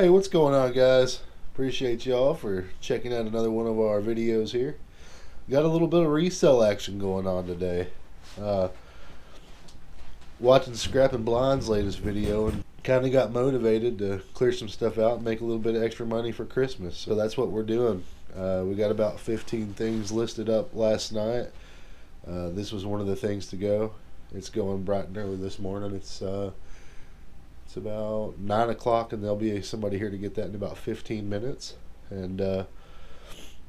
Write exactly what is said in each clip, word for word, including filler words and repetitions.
Hey, what's going on, guys? Appreciate y'all for checking out another one of our videos here. Got a little bit of resale action going on today. Uh, watching Scrapping Blind's latest video and kind of got motivated to clear some stuff out and make a little bit of extra money for Christmas. So that's what we're doing. Uh, we got about fifteen things listed up last night. Uh, this was one of the things to go. It's going bright and early this morning. It's uh, it's about nine o'clock, and there'll be somebody here to get that in about fifteen minutes. And uh,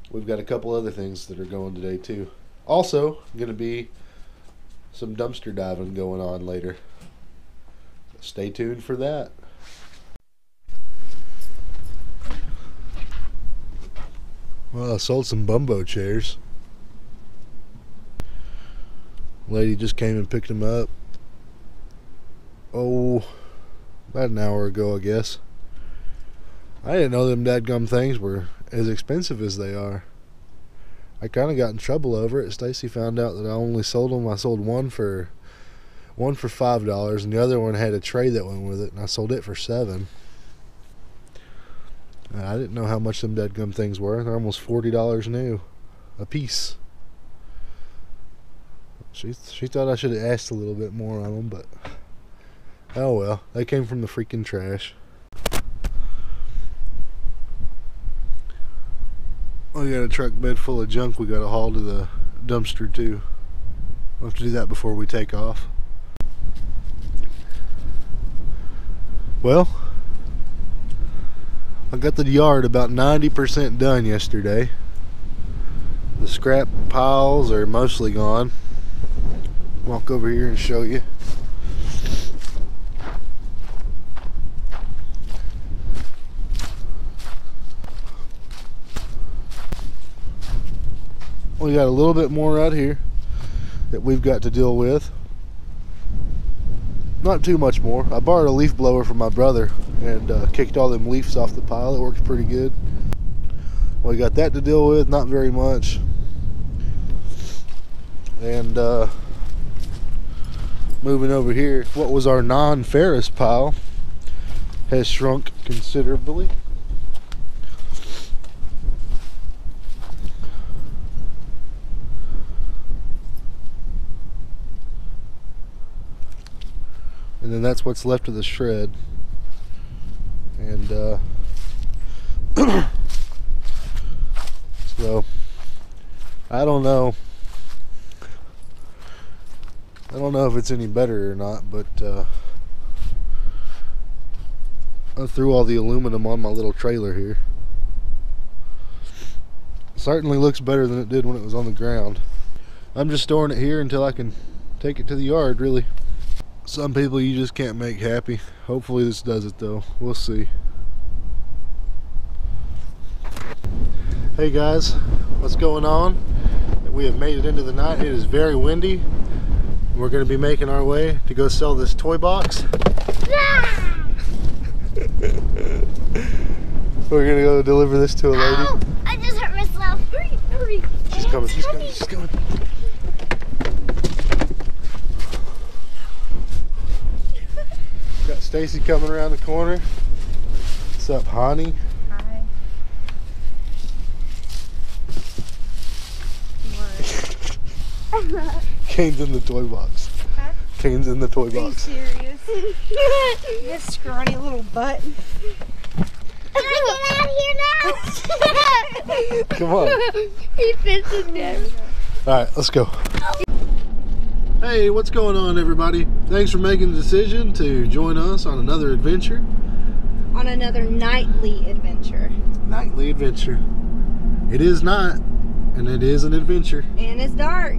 we've got a couple other things that are going today too. Also, going to be some dumpster diving going on later. Stay tuned for that. Well, I sold some Bumbo chairs. Lady just came and picked them up. Oh, about an hour ago, I guess. I didn't know them dadgum things were as expensive as they are. I kind of got in trouble over it. Stacy found out that I only sold them. I sold one for one for five dollars, and the other one had a tray that went with it, and I sold it for seven. And I didn't know how much them dadgum things were. They're almost forty dollars new, a piece. She she thought I should have asked a little bit more on them, but oh well. They came from the freaking trash. We got a truck bed full of junk we got to haul to the dumpster too. We'll have to do that before we take off. Well, I got the yard about ninety percent done yesterday. The scrap piles are mostly gone. Walk over here and show you. We got a little bit more out here that we've got to deal with. Not too much more. I borrowed a leaf blower from my brother and uh, kicked all them leaves off the pile. It works pretty good. We got that to deal with, not very much. And uh, moving over here, what was our non-ferrous pile has shrunk considerably. And then that's what's left of the shred. And uh, so I don't know I don't know if it's any better or not, but uh, I threw all the aluminum on my little trailer here. It certainly looks better than it did when it was on the ground. I'm just storing it here until I can take it to the yard, really. Some people you just can't make happy. Hopefully this does it though. We'll see. Hey guys, what's going on? We have made it into the night. It is very windy. We're going to be making our way to go sell this toy box. Yeah! We're going to go deliver this to a lady. Oh, I just hurt myself. Hurry, hurry. She's coming, she's coming, she's coming. Got Stacy coming around the corner. What's up, honey? Hi. What? Kane's in the toy box. Huh? Kane's in the toy box. Are you serious? This scrawny little butt. Can I get out of here now? Come on. He fits in there. Alright, let's go. Hey, what's going on, everybody? Thanks for making the decision to join us on another adventure. On another nightly adventure. Nightly adventure. It is night, and it is an adventure. And it's dark.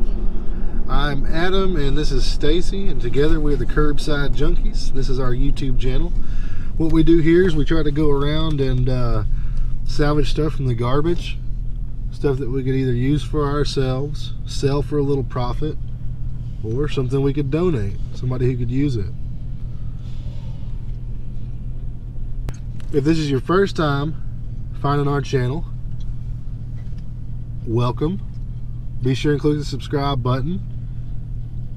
I'm Adam, and this is Stacy, and together we're the Curbside Junkies. This is our YouTube channel. What we do here is we try to go around and uh, salvage stuff from the garbage. Stuff that we could either use for ourselves, sell for a little profit, or something we could donate, somebody who could use it. If this is your first time finding our channel, welcome. Be sure and click the subscribe button,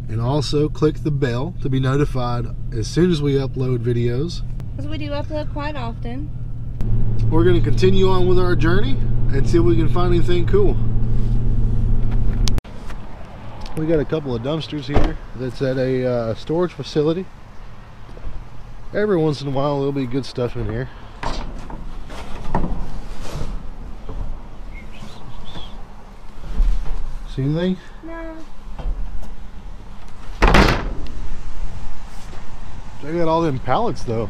and also click the bell to be notified as soon as we upload videos. Because we do upload quite often. we're going to continue on with our journey and see if we can find anything cool. We got a couple of dumpsters here that's at a uh, storage facility. Every once in a while there'll be good stuff in here. See anything? No. Check out all them pallets though.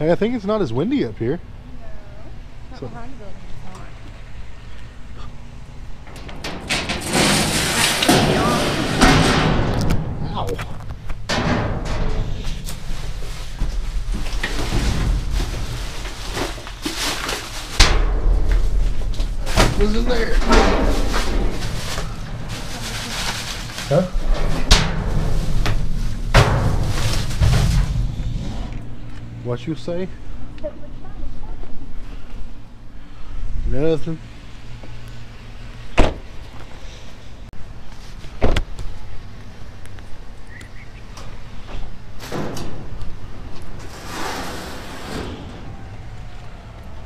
I think it's not as windy up here. No, so. Ow. What's in there? Huh? What you say? Nothing.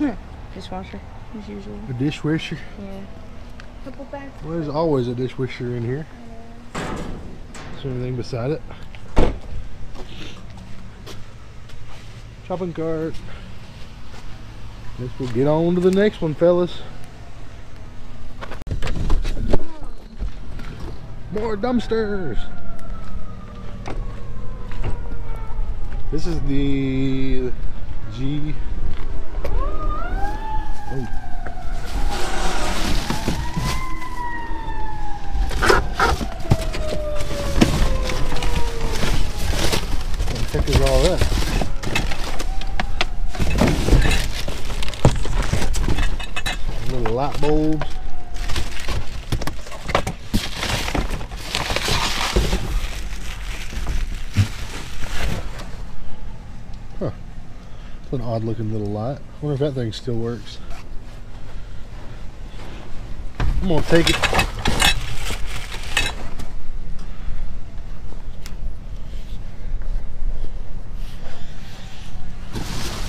Yeah, dishwasher, as usual. A dishwasher? Yeah. Couple bags. Well, there's always a dishwasher in here. Yeah. Is there anything beside it? Shopping cart. Guess we'll get on to the next one, fellas. More dumpsters. This is the G. Oh. What the heck is all that? Light bulbs. Huh. It's an odd looking little light. I wonder if that thing still works. I'm gonna take it.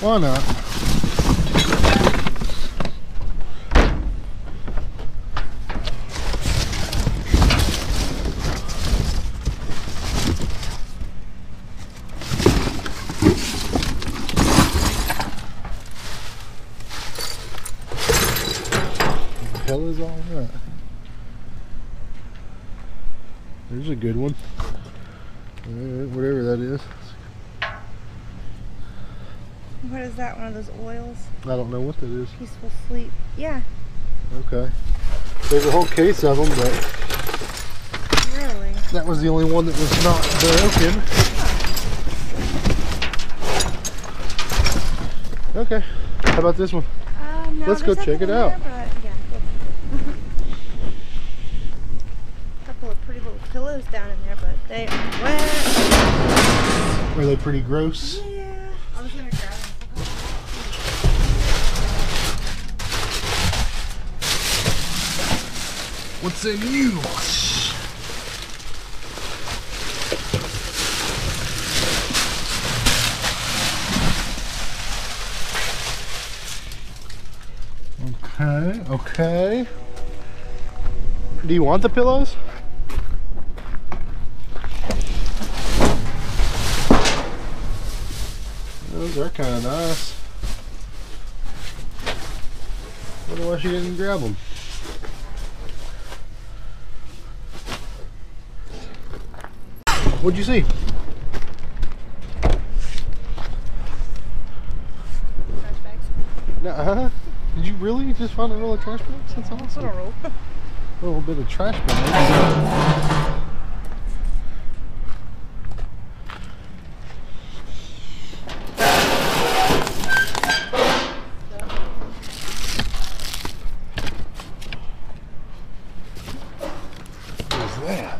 Why not? Is all that. There's a good one. Uh, whatever that is. What is that? One of those oils? I don't know what that is. Peaceful sleep. Yeah. Okay. There's a whole case of them, but really, that was the only one that was not broken. Huh. Okay. How about this one? Uh, no, let's go check it out. There, pillows down in there, but they are wet. Were they pretty gross? Yeah. I was gonna grab them. What's in you? Okay, okay. Do you want the pillows? Those are kind of nice. I wonder why she didn't grab them. What'd you see? Trash bags. Nuh-huh. Did you really just find a roll of trash bags? That's awesome. A roll. A little bit of trash bags. Man.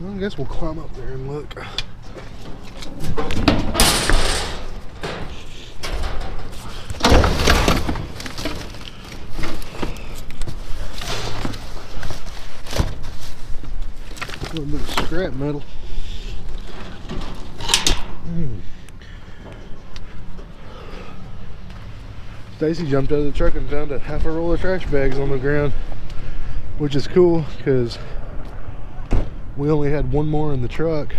Well, I guess we'll climb up there and look. A little bit of scrap metal. Mm. Stacy jumped out of the truck and found a half a roll of trash bags on the ground, which is cool because we only had one more in the truck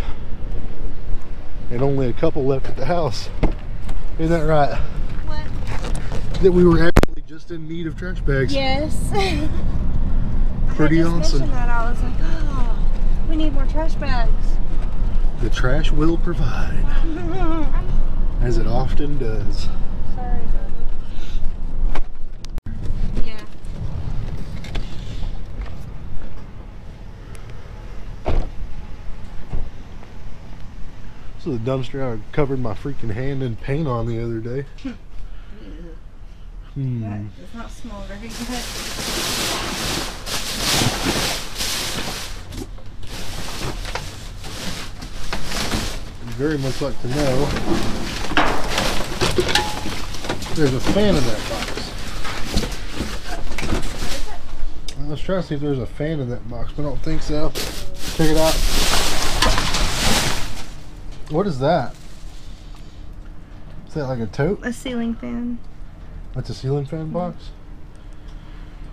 and only a couple left at the house. Isn't that right? What? That we were actually just in need of trash bags. Yes. Pretty awesome. That I was like, oh. We need more trash bags. The trash will provide, as it often does. Sorry, Jordan. Yeah. So the dumpster I covered my freaking hand in paint on the other day. hmm. That does not smell very good. Very much like to know there's a fan in that box. I was trying to see if there's a fan in that box, but I don't think so. Check it out. What is that? Is that like a tote? A ceiling fan. That's a ceiling fan box?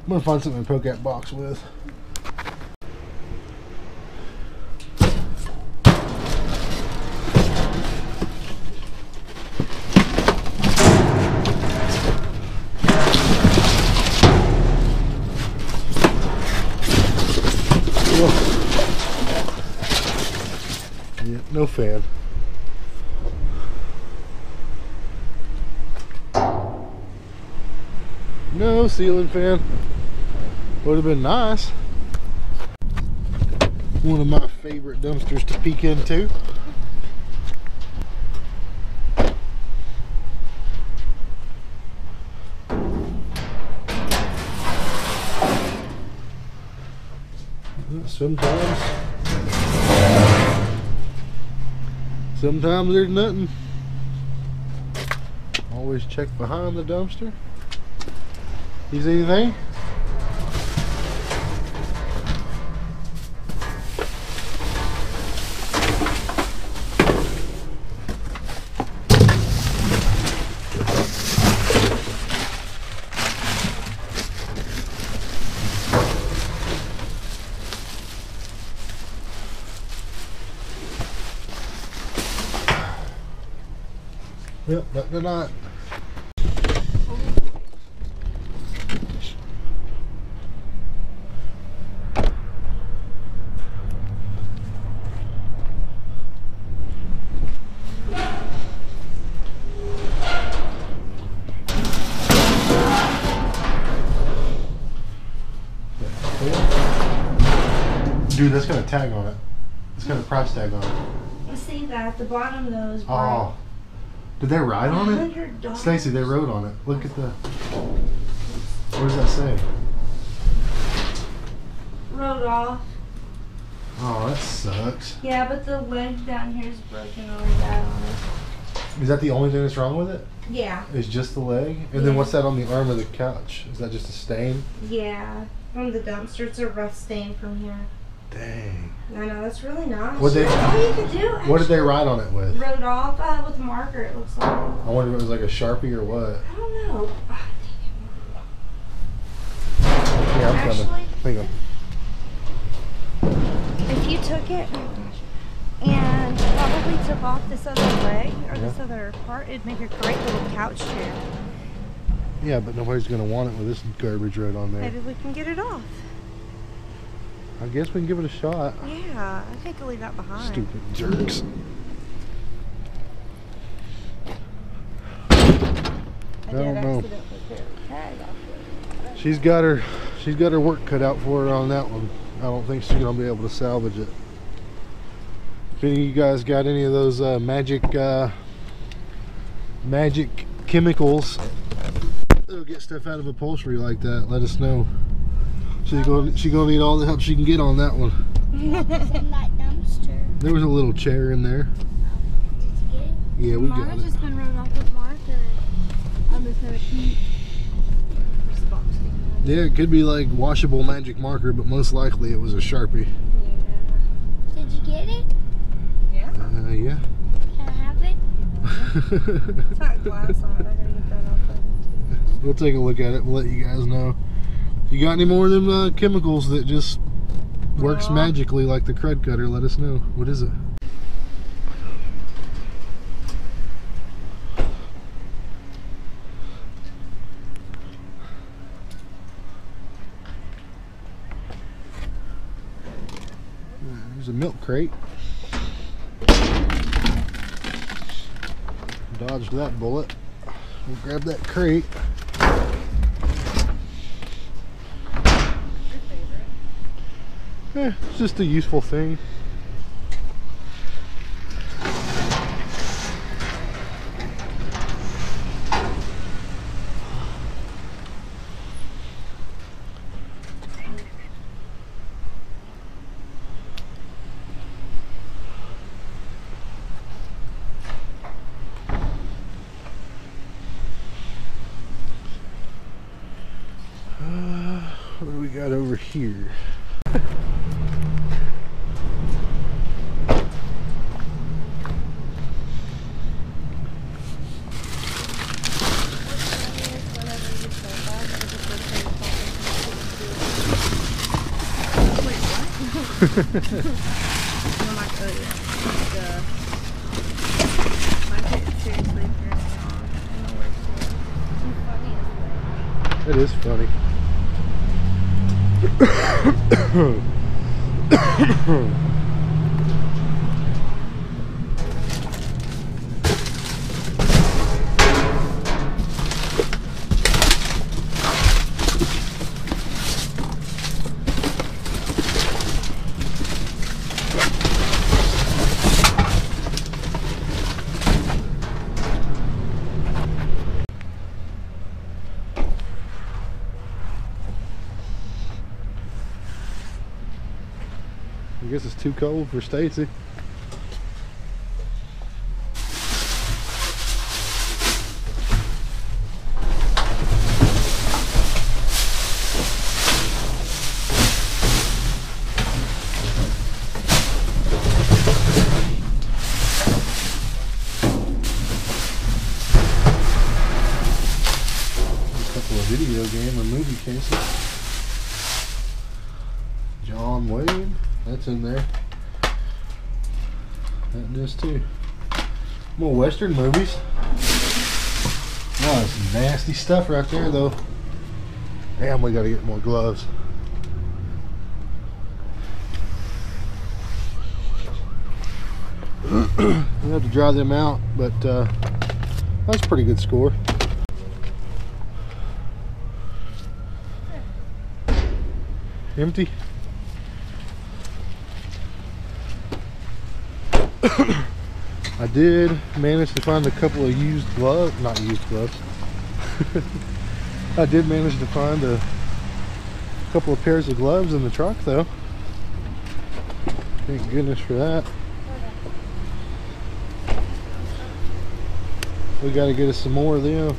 I'm gonna find something to poke that box with. No fan. No ceiling fan. Would have been nice. One of my favorite dumpsters to peek into. Sometimes Sometimes there's nothing. Always check behind the dumpster. You see anything? Yep, but they're not. Dude, that's got a tag on it. It's got a price tag on it. I see that. The bottom though is bright. Oh. Did they write on it? Stacy, they wrote on it. Look at the... What does that say? Wrote off. Oh, that sucks. Yeah, but the leg down here is broken really bad on it. Is that the only thing that's wrong with it? Yeah. It's just the leg? And yeah. Then what's that on the arm of the couch? Is that just a stain? Yeah. From the dumpster, it's a rough stain from here. Dang. I know, that's really nice. What, they, all you could do, actually, what did they write on it with? Wrote off uh, with a marker, it looks like. I wonder if it was like a Sharpie or what. I don't know. Oh, dang it. Yeah, I'm actually, coming. Hang on. If you took it and probably took off this other leg or yeah. this other part, it'd make a great little couch chair. Yeah, but nobody's going to want it with this garbage right on there. Maybe we can get it off. I guess we can give it a shot. Yeah, I think I'll leave that behind. Stupid jerks. I, I don't know. She's got her, she's got her work cut out for her on that one. I don't think she's gonna be able to salvage it. If any of you guys got any of those uh, magic, uh, magic chemicals still get stuff out of upholstery like that, let us know. She's gonna, she gonna need all the help she can get on that one. What was in that dumpster? There was a little chair in there. Did you get it? Yeah, we Mara's got it. Mara's just been running off with Martha. I'm just gonna keep. Yeah, it could be like washable magic marker, but most likely it was a Sharpie. Yeah. Did you get it? Yeah. Uh, yeah. Can I have it? It's got glass on it. I gotta get that off of it too. We'll take a look at it. We'll let you guys know. You got any more of them uh, chemicals that just works Aww. magically like the crud cutter? Let us know. What is it? There's a milk crate. Dodged that bullet. We'll grab that crate. Eh, it's just a useful thing. Uh, what do we got over here? It is funny. I guess it's too cold for Stacy. A couple of video game or movie cases. John Wayne. That's in there. That does too. More Western movies. Wow, that's nasty stuff right there though. Damn, we gotta get more gloves. We'll have to dry them out, but uh, that's a pretty good score. Empty. I did manage to find a couple of used gloves, not used gloves. I did manage to find a couple of pairs of gloves in the truck though. Thank goodness for that. We gotta get us some more of them.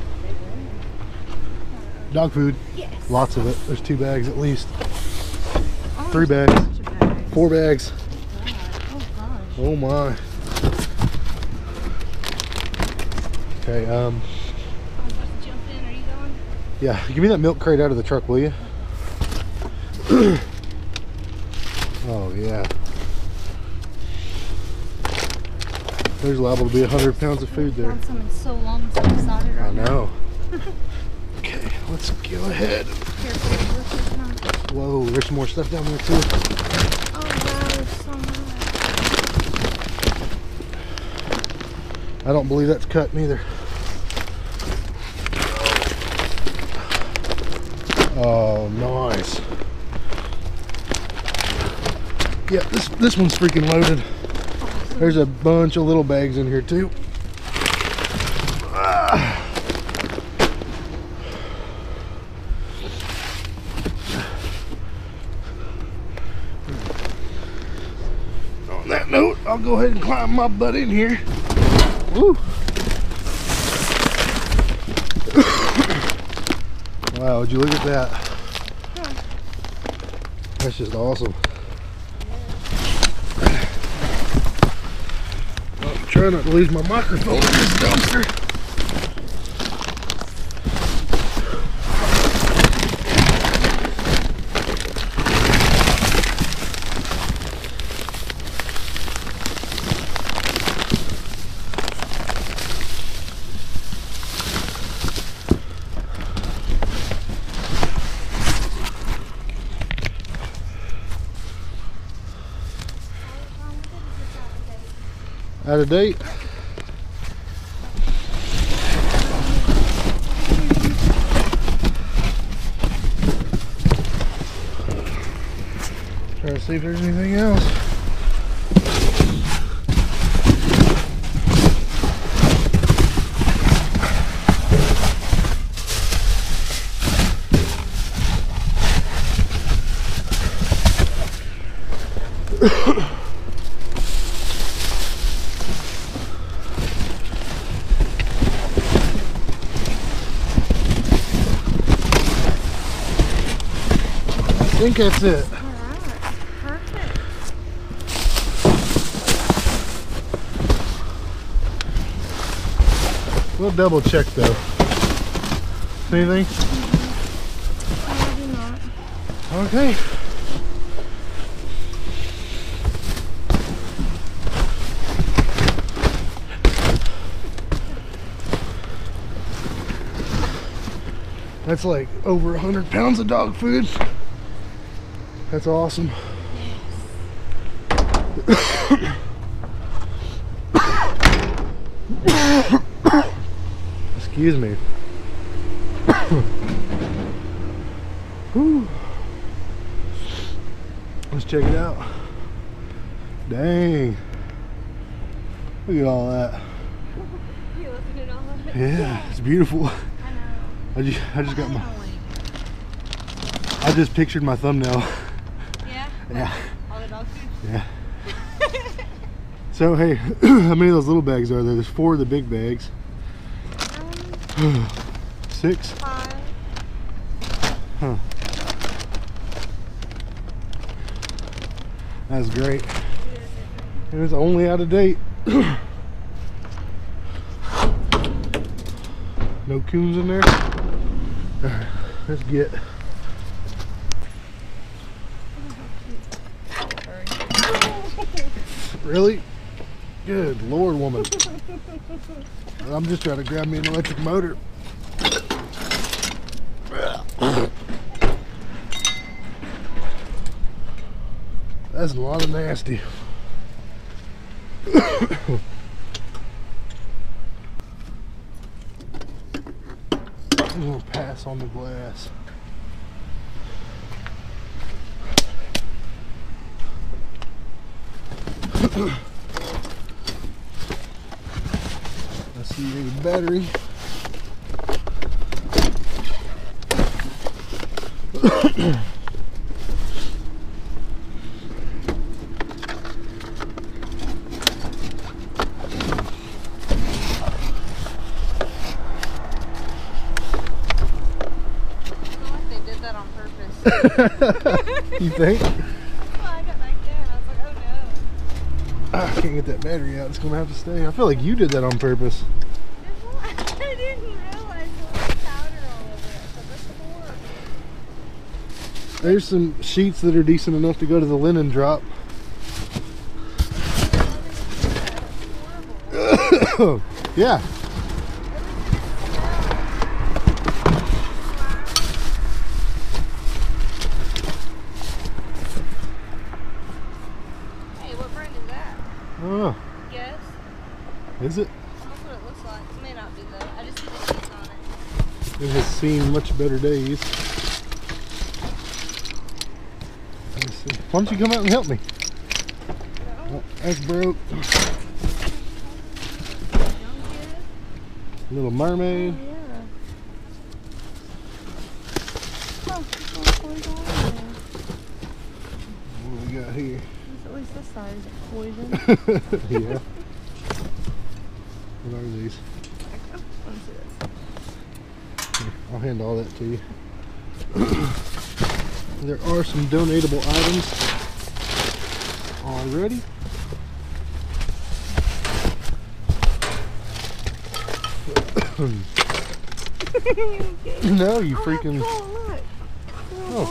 Dog food. Yes. Lots of it. There's two bags at least. Three bags. Four bags. Oh my. Okay, um. I'm about to jump in. Are you going? Yeah, give me that milk crate out of the truck, will you? Oh, yeah. There's liable to be one hundred pounds of food there. I haven't found some in so long, so excited right now. I know. Okay, let's go ahead. Whoa, there's some more stuff down there, too. Oh, wow, there's so much. I don't believe that's cut neither. Oh, nice. Yeah, this this one's freaking loaded. There's a bunch of little bags in here too. Ah. I'll go ahead and climb my butt in here. Woo. Wow, would you look at that? Huh. That's just awesome. Well, I'm trying not to lose my microphone in this dumpster. Out of date. Trying to see if there's anything else. I think that's it. All right. Perfect. We'll double check though. See anything? Mm-hmm. Maybe not. Okay. That's like over a hundred pounds of dog food. That's awesome. Yes. Excuse me. Whew. Let's check it out. Dang. Look at all that. You looking at all of it? Yeah, it's beautiful. I know. I just, I just got my... I just pictured my thumbnail. Yeah. All the dog food? Yeah. So, hey, how many of those little bags are there? There's four of the big bags. Um, Six? Five. Huh. That's great. And it's only out of date. No coons in there? Alright, let's get... Really? Good Lord, woman. I'm just trying to grab me an electric motor. That's a lot of nasty. I'm gonna pass on the glass. I see you need a battery. I feel like they did that on purpose. You think? I can't get that battery out. It's gonna have to stay. I feel like you did that on purpose. No, I didn't realize there was powder all over it, so that's horrible. There's some sheets that are decent enough to go to the linen drop. Yeah. Oh. Yes. Is it? That's what it looks like. It may not be though. I just see the sheets on it. It has seen much better days. Let me see. Why don't you come out and help me? No. Oh, that's broke. Little Mermaid. Oh, yeah. Oh, what do we got here? at least this side is poison. Yeah. What are these? Back up. Let's see this. Here, I'll hand all that to you. There are some donatable items already. No, you oh, freaking. Cool, oh.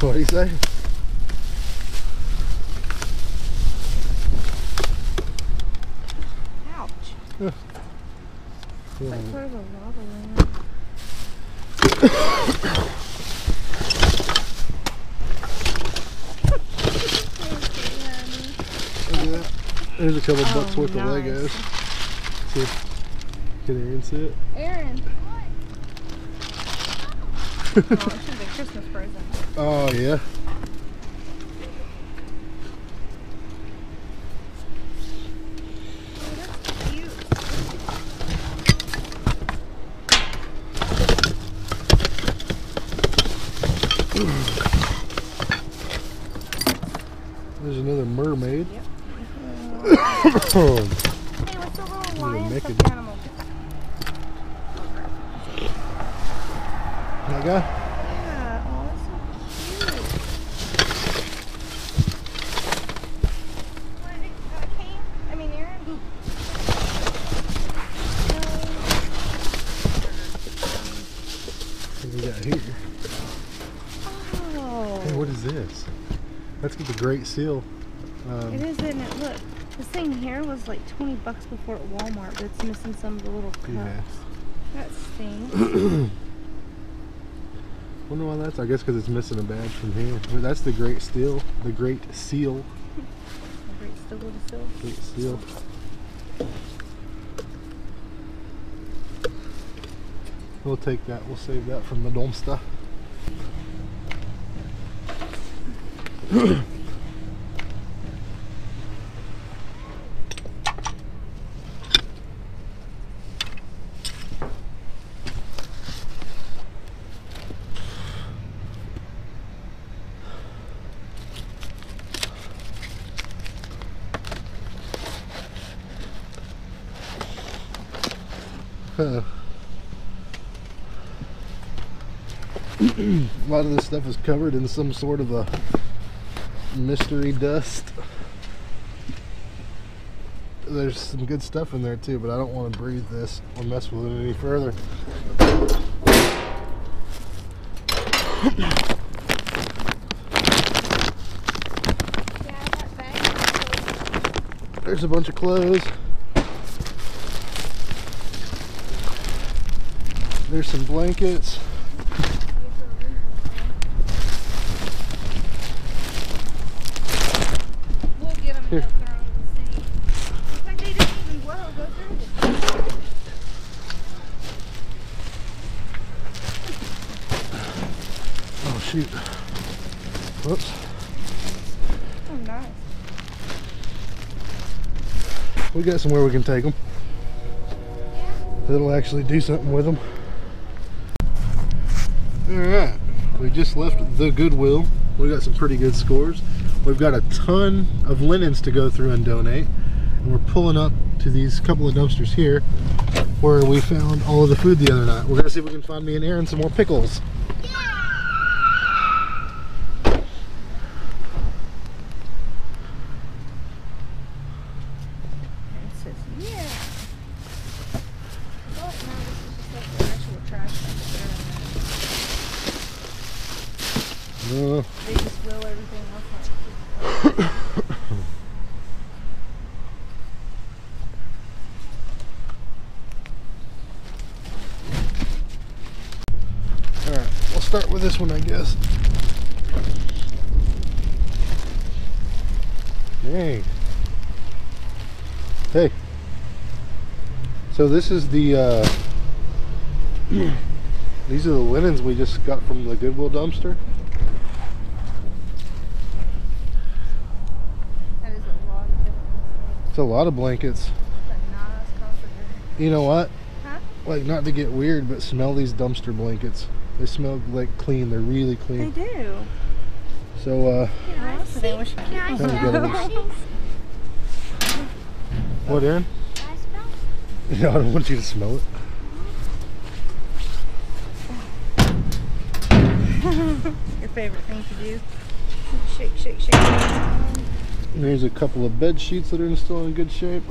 What do you say? Ouch. Yeah. Yeah. Like sort of a lava lamp. Look at that. There's a couple oh, bucks worth nice. of Legos. See if, can Aaron see it? Aaron, what? Oh, it should be a Christmas present. Oh, yeah. Oh, that's cute. There's another mermaid. Yep. Hey, what's the little lion stuffed animal? That guy? Great seal. Um, it is, isn't it? Look, this thing here was like twenty bucks before at Walmart, but it's missing some of the little cups. Yeah. That stinks. Wonder why that's, I guess because it's missing a badge from here. But that's the great seal. The great seal. The great seal. The seal. Great seal. We'll take that. We'll save that from the dumpster. A lot of this stuff is covered in some sort of a mystery dust. There's some good stuff in there too, but I don't want to breathe this or mess with it any further. There's a bunch of clothes. There's some blankets. Here. Oh shoot. Whoops. Oh nice. We got somewhere we can take them. Yeah. That'll actually do something with them. Alright. We just left the Goodwill. We got some pretty good scores. We've got a ton of linens to go through and donate, and we're pulling up to these couple of dumpsters here where we found all of the food the other night. We're gonna see if we can find me and Aaron some more pickles. Start with this one, I guess. Dang. Hey. So this is the, uh, these are the linens we just got from the Goodwill dumpster. That is a lot of blankets. It's a lot of blankets. That's a nice comforter. You know what? Huh? like, not to get weird, but smell these dumpster blankets. They smell like clean. They're really clean. They do. So, uh, yeah, I see. I know. What, Aaron? I smell it. No, I don't want you to smell it. Your favorite thing to do? Shake, shake, shake. There's a couple of bed sheets that are still in good shape.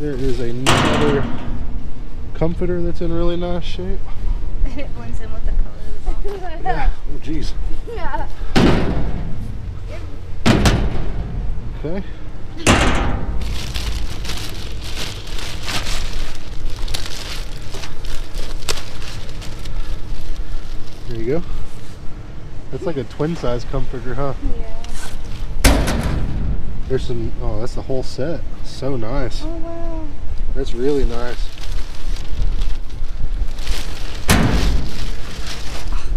There is another comforter that's in really nice shape. It blends in with the color of the box. Yeah. Oh, jeez. Yeah. Okay. There you go. That's like a twin size comforter, huh? Yeah. There's some, oh, that's the whole set. So nice. Oh, wow. That's really nice.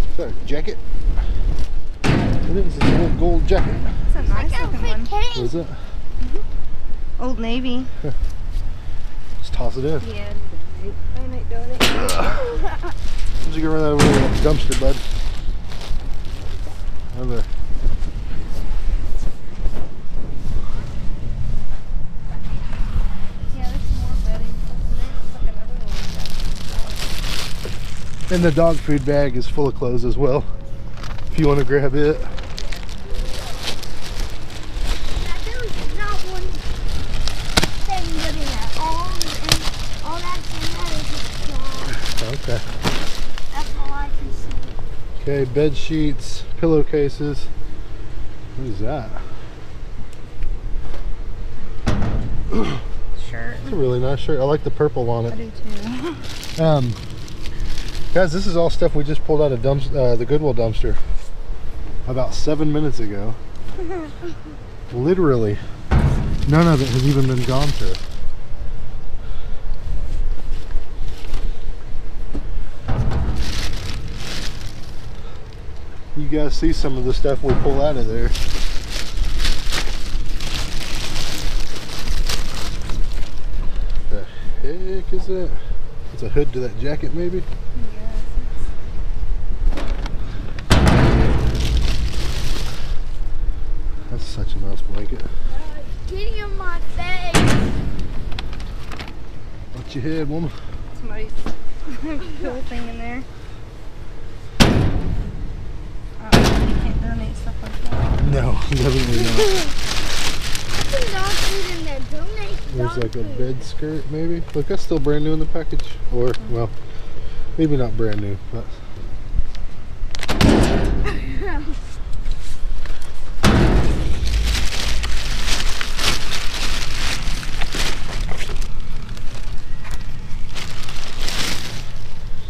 Is that a jacket? It is an old gold jacket. It's a nice looking one. What is that? Mm-hmm. Old Navy. Just toss it in. Yeah. I might do it. Why don't you get rid of that little dumpster, bud? Over there. Yeah, there's more bedding. There's like another one. And the dog food bag is full of clothes as well, if you want to grab it. Okay, bed sheets, pillowcases. What is that? Shirt. It's a really nice shirt. I like the purple on it. I do too. Um, guys, this is all stuff we just pulled out of dumps, uh, the Goodwill dumpster about seven minutes ago. Literally, none of it has even been gone through. You guys see some of the stuff we pull out of there. What the heck is that? It's a hood to that jacket, maybe? Yes. That's such a nice blanket. Uh, get in my face! Watch your head, woman. Somebody's cool thing in there. Stuff like that. No, definitely not. Food in there. There's like a bed skirt, maybe. Look, that's still brand new in the package. Or, well, maybe not brand new, but.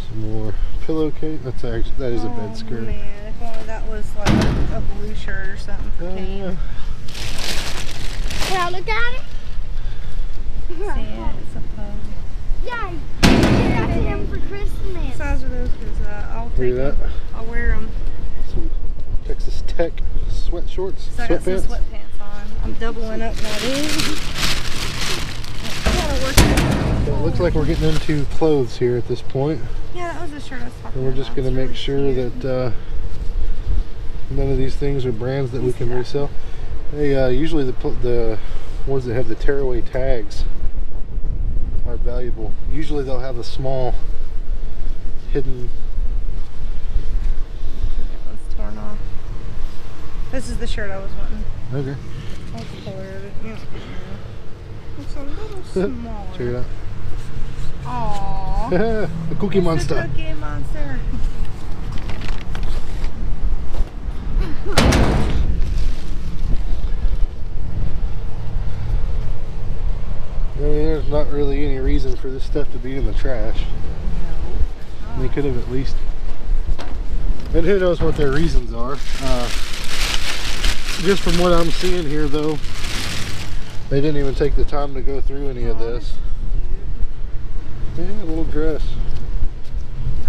Some more pillowcase. That's actually, that is a bed skirt. Oh, man. Well, that was like a blue shirt or something for Kane. Uh, Can I look at it? See it, it's a pose. Yay! I got them for Christmas. What size are those? Because uh, I'll take them. I'll wear them. Some Texas Tech sweat shorts. So I got sweatpants. some sweatpants on. I'm doubling up what is. It looks like we're getting into clothes here at this point. Yeah, that was the shirt I was talking about. And we're just going to make sure that. Uh, None of these things are brands that we can resell. They uh, usually the the ones that have the tearaway tags are valuable. Usually they'll have a small hidden. That was torn off. This is the shirt I was wanting. Okay. All colored. Yeah. It's a little smaller. Check it out. Aww. The Cookie Monster. The Cookie Monster. I mean, there's not really any reason for this stuff to be in the trash. No, they could have at least, and who knows what their reasons are. Uh, just from what I'm seeing here, though, they didn't even take the time to go through any of this. Yeah, a little dress.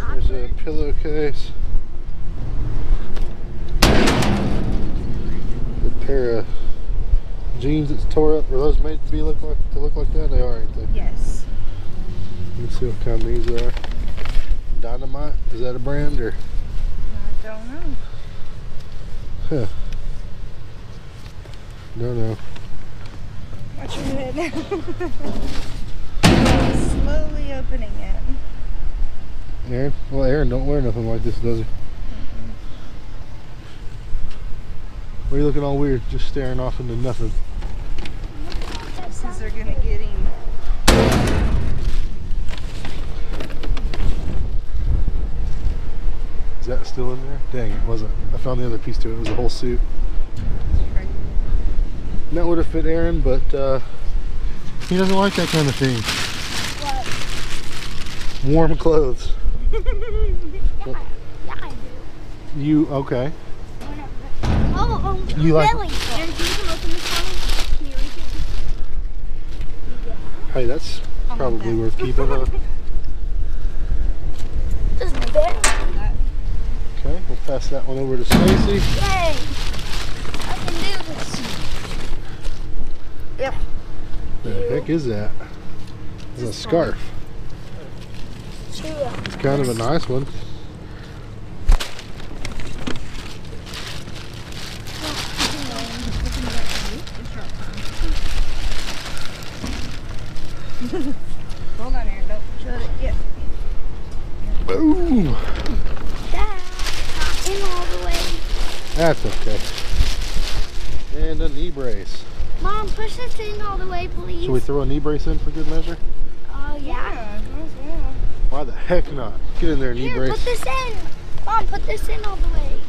There's a pillowcase. A pair of jeans that's tore up, are those made to be look like to look like that? They are, ain't they? Yes. Let's see what kind of these are. Dynamite, is that a brand or? I don't know. Huh. No, no. Watch your head. Slowly opening it. Aaron? Well, Aaron don't wear nothing like this, does he? Mm-hmm. What are you looking all weird, just staring off into nothing? Because they're going to get him. Is that still in there? Dang, it wasn't. I found the other piece to it. It was a whole suit. That would have fit Aaron, but uh, he doesn't like that kind of thing. What? Warm clothes. yeah, yeah, I do. You, okay. Oh, oh, you like belly. Aaron, can you come open this one? Can you reach it? Yeah. Hey, that's I'll probably worth keeping, huh? This is bad. Okay, we'll pass that one over to Stacy. Yay! I can do this. Yep. What the heck is that? It's a scarf. It's kind of a nice one. Hold on here, don't shut it yet. Boom! That's not in all the way. That's okay. And a knee brace. Mom, push this thing all the way, please. Should we throw a knee brace in for good measure? Oh, uh, yeah. yeah. Why the heck not? Get in there, knee Here, brace. Put this in. Mom, put this in all the way.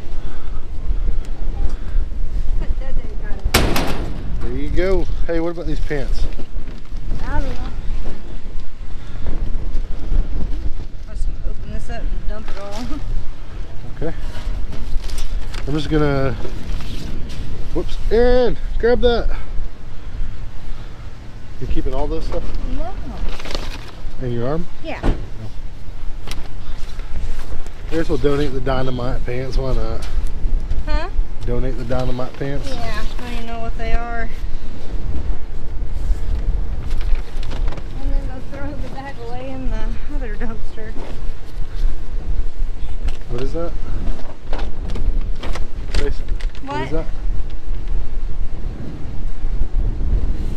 There you go. Hey, what about these pants? I don't know. Let's open this up and dump it all. Okay. I'm just going to... Whoops. Aaron, grab that. You keeping all this stuff? No. In your arm? Yeah. No. Here's we'll donate the Dynamite pants. Why not? Huh? Donate the Dynamite pants? Yeah. I don't know what they are. And then they'll throw the bag away in the other dumpster. What is that? Jason, what? What is that?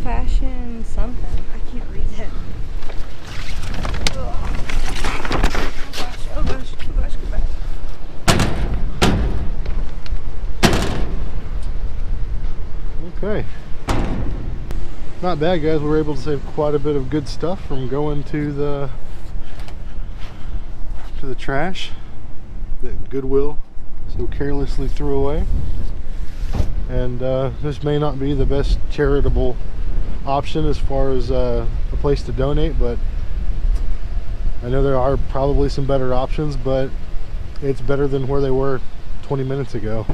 Fashion something. I can't read it. Oh gosh, oh gosh, oh gosh, go back. Okay. Not bad, guys. We were able to save quite a bit of good stuff from going to the to the trash that Goodwill so carelessly threw away. And uh, this may not be the best charitable option as far as uh, a place to donate, but I know there are probably some better options, but it's better than where they were twenty minutes ago.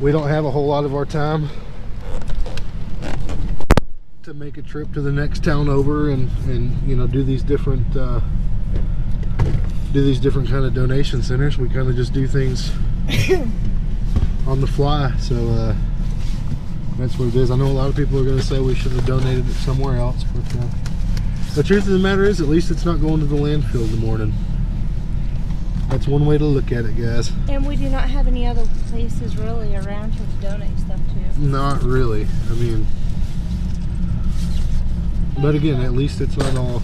We don't have a whole lot of our time to make a trip to the next town over and, and you know, do these different uh, do these different kind of donation centers. We kind of just do things on the fly, so uh, that's what it is. I know a lot of people are going to say we should have donated it somewhere else, but uh, the truth of the matter is, at least it's not going to the landfill in the morning. That's one way to look at it, guys. And we do not have any other places really around here to donate stuff to. Not really. I mean, but again, at least it's not all.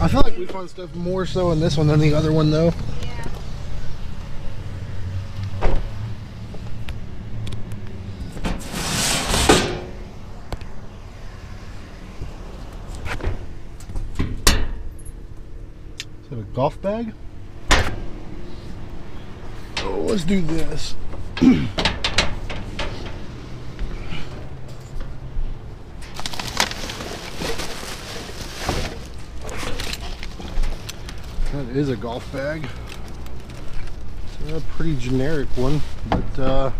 I feel like we find stuff more so in this one than the other one, though. Golf bag. Oh, let's do this. That is a golf bag. It's a pretty generic one, but uh,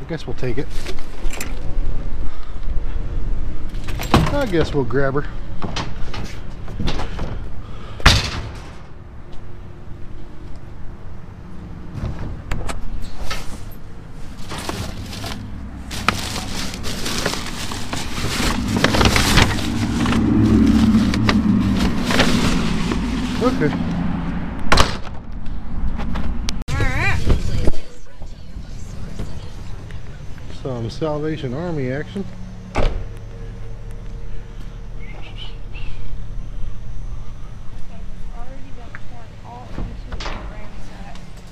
I guess we'll take it. I guess we'll grab her. Okay. Some Salvation Army action.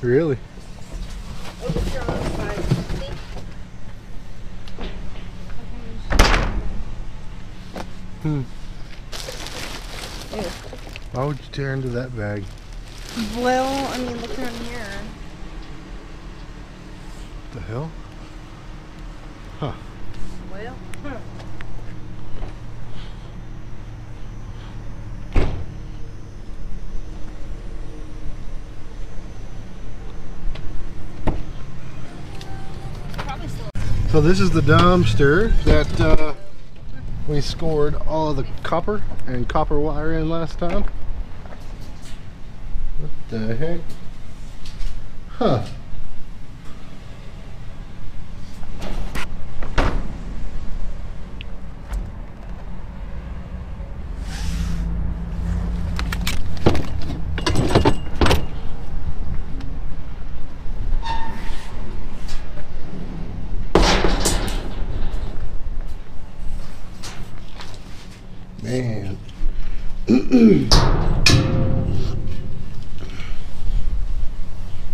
Really? Hmm. Ew. Why would you tear into that bag? Well, I mean, look down here. What the hell? Huh. Well, huh. So this is the dumpster that uh, we scored all of the copper and copper wire in last time. What the heck? Huh. Man.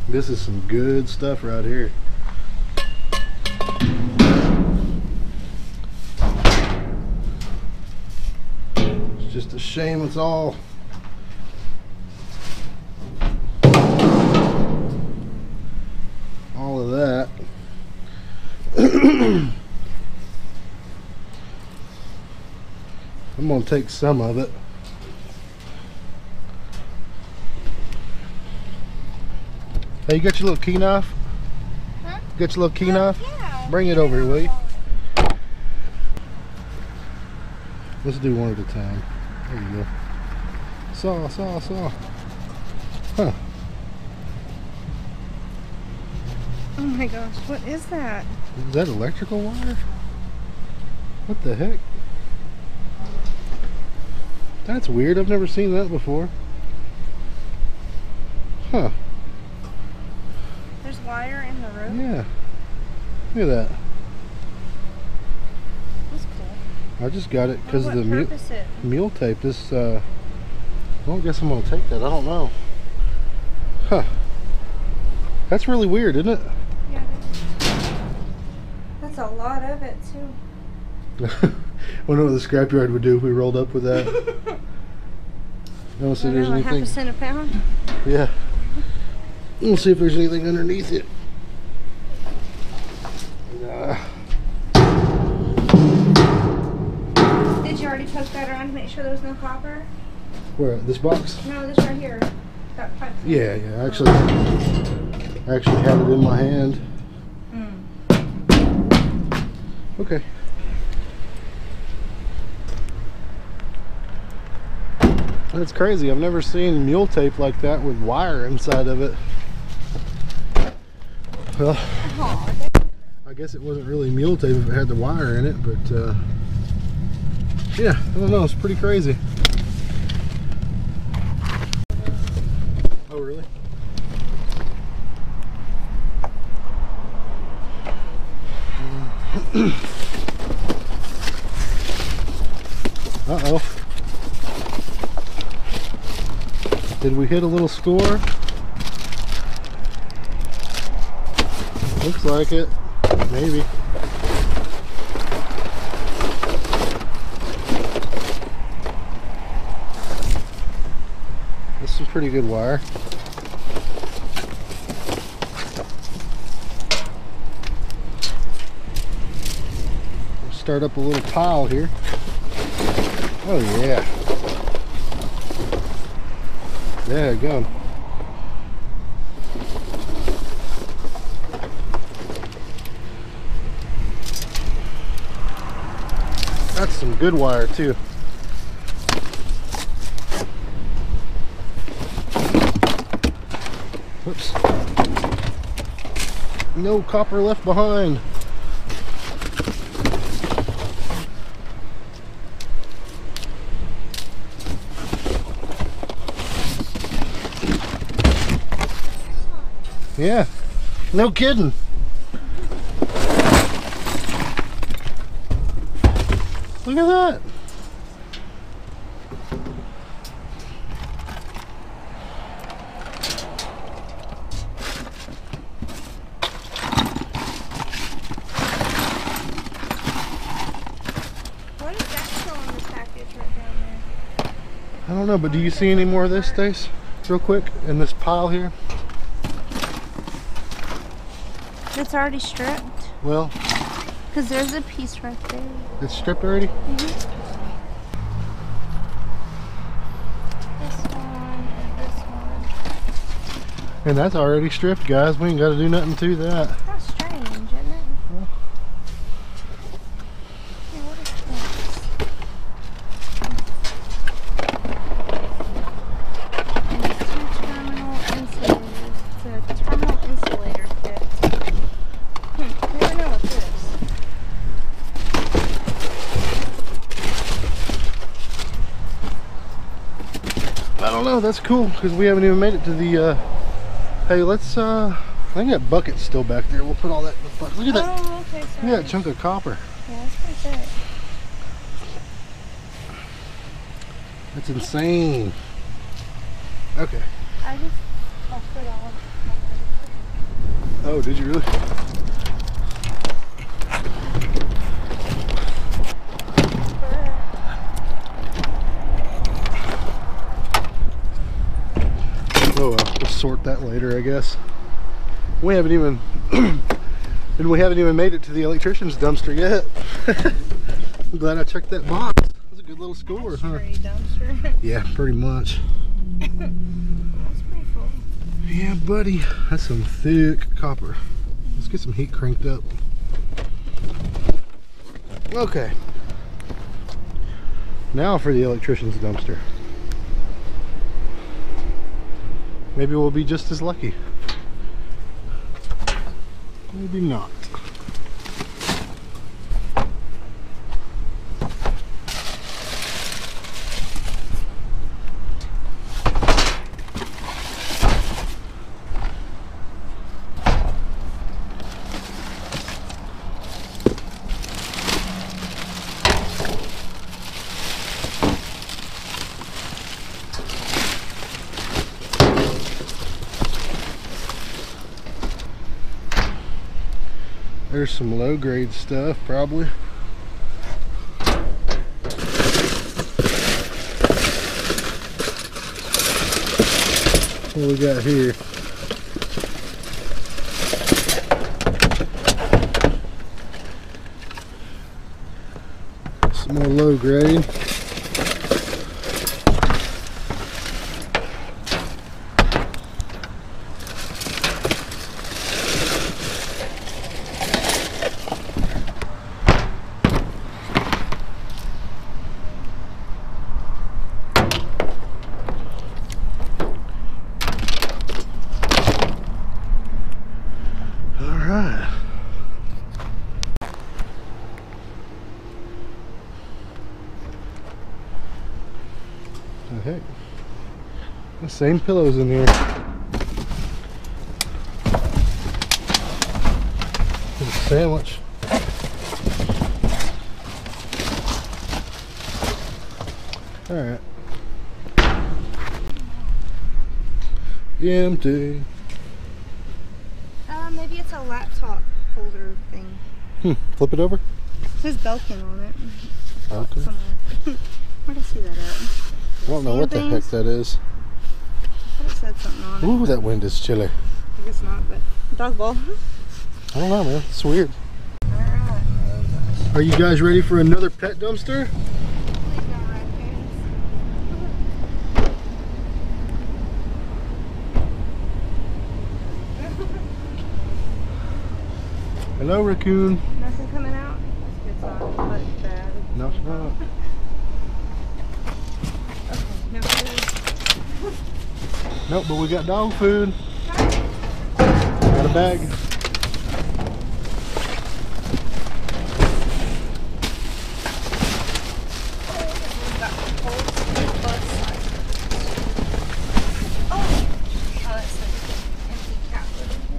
This is some good stuff right here. It's just a shame it's all all of that. I'm going to take some of it. Hey, you got your little key knife? Huh? You got your little key uh, knife? Yeah. Bring it over here, will you? Let's do one at a time. There you go. Saw, saw, saw. Huh. Oh my gosh, what is that? Is that electrical wire? What the heck? That's weird, I've never seen that before. Huh. There's wire in the roof? Yeah. Look at that. That's cool. I just got it because of the mule, mule tape. This, uh, I don't guess I'm going to take that. I don't know. Huh. That's really weird, isn't it? Yeah, it is. That's a lot of it, too. I wonder what the scrapyard would do if we rolled up with that. I don't see I don't there's know, anything. Half a cent a pound? Yeah. We'll see if there's anything underneath it. Nah. Did you already poke that around to make sure there was no copper? Where? This box? No, this right here. That pipe. Yeah, yeah. Actually, I actually had it in my hand. Mm. Okay. That's crazy. I've never seen mule tape like that with wire inside of it. Well, I guess it wasn't really mule tape if it had the wire in it, but uh, yeah, I don't know. It's pretty crazy. Oh, really? Uh-oh. Did we hit a little score? Looks like it. Maybe. This is pretty good wire. We'll start up a little pile here. Oh yeah. Yeah, go. That's some good wire too. Whoops. No copper left behind. Yeah, no kidding. Look at that. What is that still in the package right down there? I don't know, but do you see any more of this, Stace? Real quick, in this pile here? It's already stripped. Well. Because there's a piece right there. It's stripped already? Mm-hmm. This one and this one. And that's already stripped, guys. We ain't got to do nothing to that. How strange, isn't it? Well. Hey, what is this? And it's two terminal insulators. It's a terminal insulator kit. I don't know, that's cool because we haven't even made it to the uh hey let's uh I think that bucket's still back there. We'll put all that in the bucket. Look at that. Oh, okay, sorry. Look at that chunk of copper. Yeah, that's pretty good. That's insane. Okay. I just I'll put all of it. Oh, did you really? Oh well, we'll sort that later, I guess. We haven't even and we haven't even made it to the electrician's dumpster yet. I'm glad I checked that box. That was a good little score, huh? Dumpster. Yeah, pretty much. That's pretty full. Yeah, buddy. That's some thick copper. Let's get some heat cranked up. Okay. Now for the electrician's dumpster. Maybe we'll be just as lucky. Maybe not. There's some low grade stuff, probably. What do we got here? Some more low grade. Okay. The same pillows in here. There's a sandwich. Alright. Empty. Uh, maybe it's a laptop holder thing. Hmm. Flip it over? It says Belkin on it. Belkin? Somewhere. Where'd I see that at? I don't know what the heck that is. I thought it said something on it. Ooh, that wind is chilly. I guess not, but dog ball. I don't know, man. It's weird. All right. Are you guys ready for another pet dumpster? Please no red pants. Hello, raccoon. Nothing coming out? That's a good sign, but it's bad. No, it's not. Nope, but we got dog food. Got a bag. Oh, that's like an empty cat litter.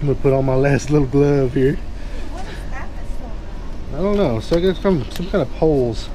I'm gonna put on my last little glove here. What is that that's so long? I don't know. So I guess some some kind of poles.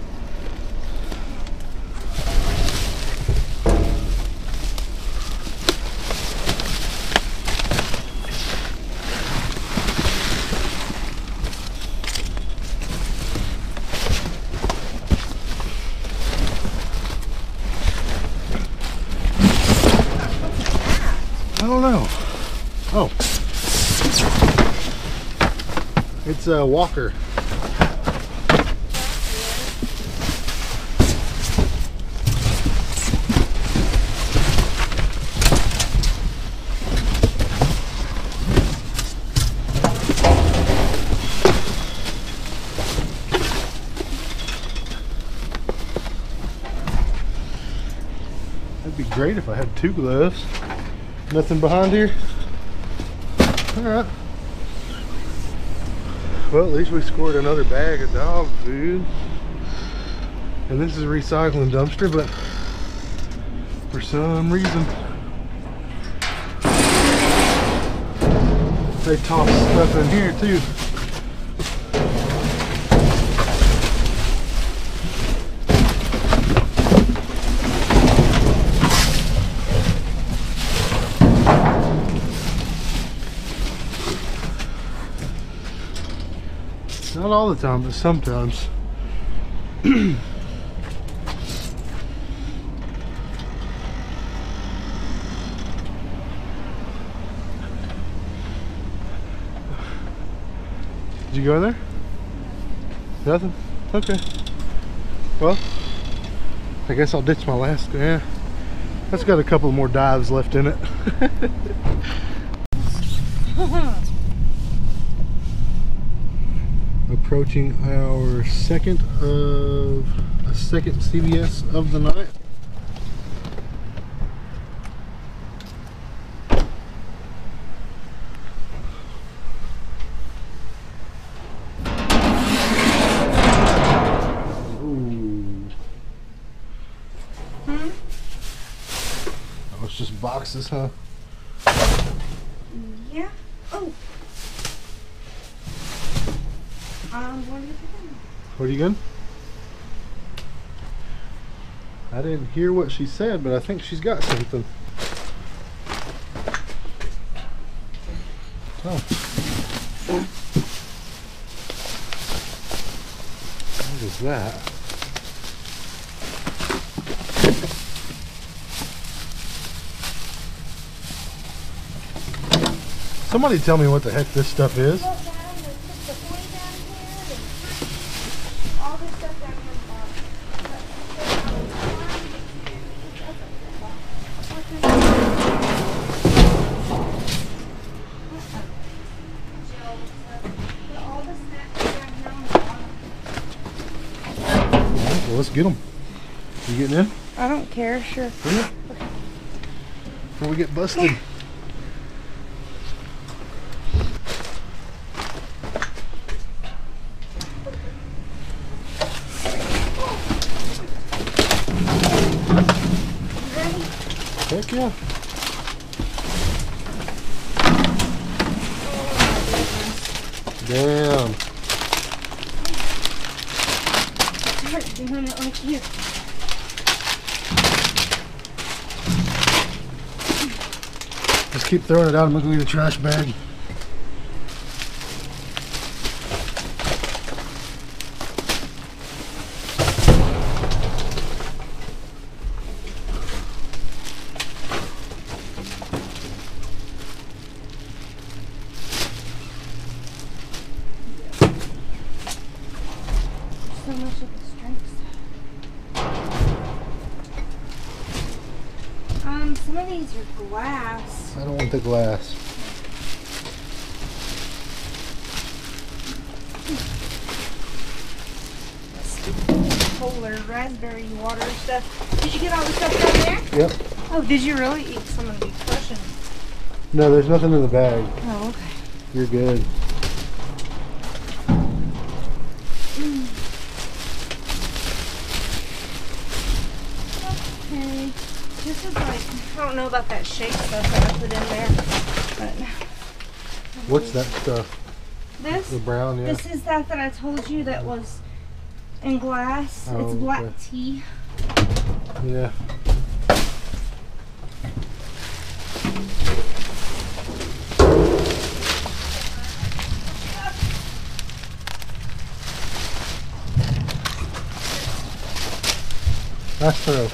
It's a walker. That'd be great if I had two gloves. Nothing behind here. All right. Well, at least we scored another bag of dog food. And this is a recycling dumpster, but for some reason they toss stuff in here too. Not all the time, but sometimes. Did you go in there? Nothing? Okay. Well, I guess I'll ditch my last. Yeah. That's got a couple more dives left in it. Approaching our second of a second C V S of the night. Ooh. Hmm? Oh, it's just boxes, huh? Yeah. Oh. Um, what are you doing? What are you doing? I didn't hear what she said, but I think she's got something. Oh. What is that? Somebody tell me what the heck this stuff is. Let's get them. You getting in? I don't care. Sure. Yeah. Okay. Before we get busted. Yeah. Heck yeah. Damn. Behind it like here. Just keep throwing it out. I'm going to go get a trash bag. Glass. I don't want the glass. Polar raspberry water stuff. Did you get all the stuff down there? Yep. Oh, did you really eat some of these crushing? No, there's nothing in the bag. Oh, okay. You're good. This is like, I don't know about that shake stuff that I put in there, but What's that stuff? This? The brown, yeah. This is that that I told you that was in glass. Oh, it's black okay. tea. Yeah. That's true.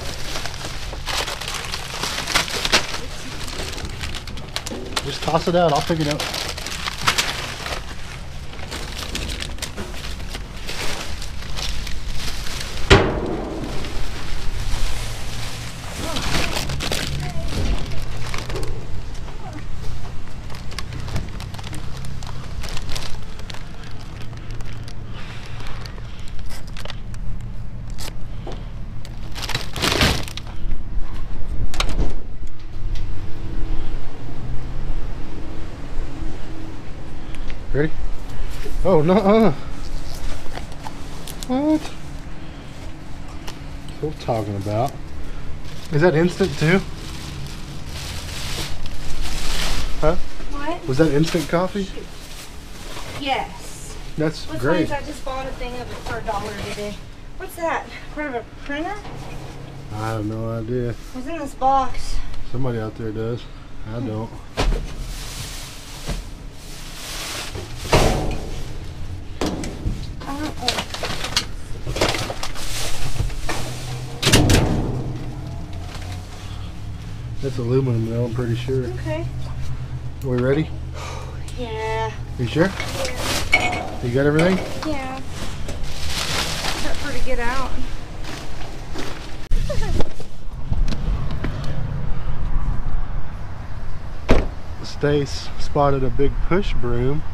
Just toss it out. I'll pick it up. Ready? Oh, no. -uh. What? That's what I'm talking about. Is that instant too? Huh? What? Was that instant coffee? Shoot. Yes. That's What's great. Nice, I just bought a thing of it for a dollar today. What's that? Part of a printer? I have no idea. It was in this box. Somebody out there does. I hmm. don't. That's aluminum though, I'm pretty sure. Okay. Are we ready? Yeah. You sure? Yeah. You got everything? Yeah. Except for to get out. Stace spotted a big push broom.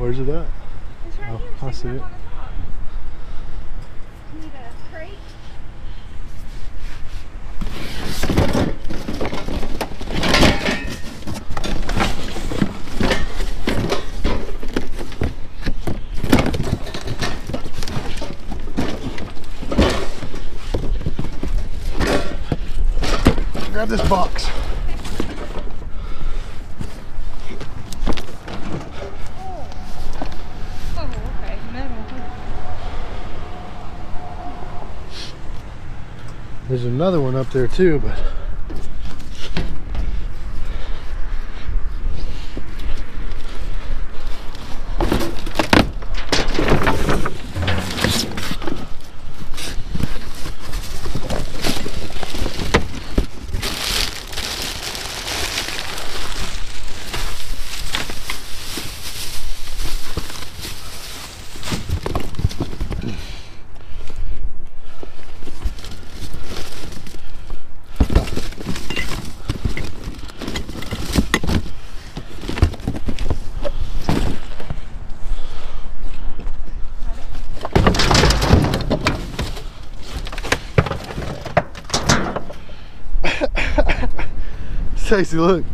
Where's it at? It's right oh, here. I see it. You need a crate? Grab this box. There's another one up there too, but Stacey, look.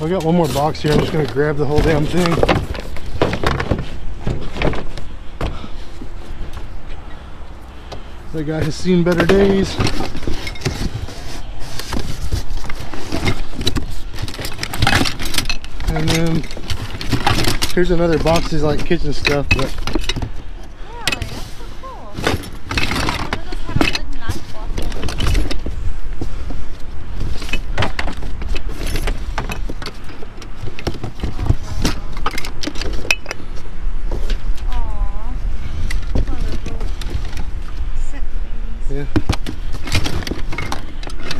We got one more box here. I'm just going to grab the whole damn thing. That guy has seen better days. And then here's another box. Is like kitchen stuff, but Yeah.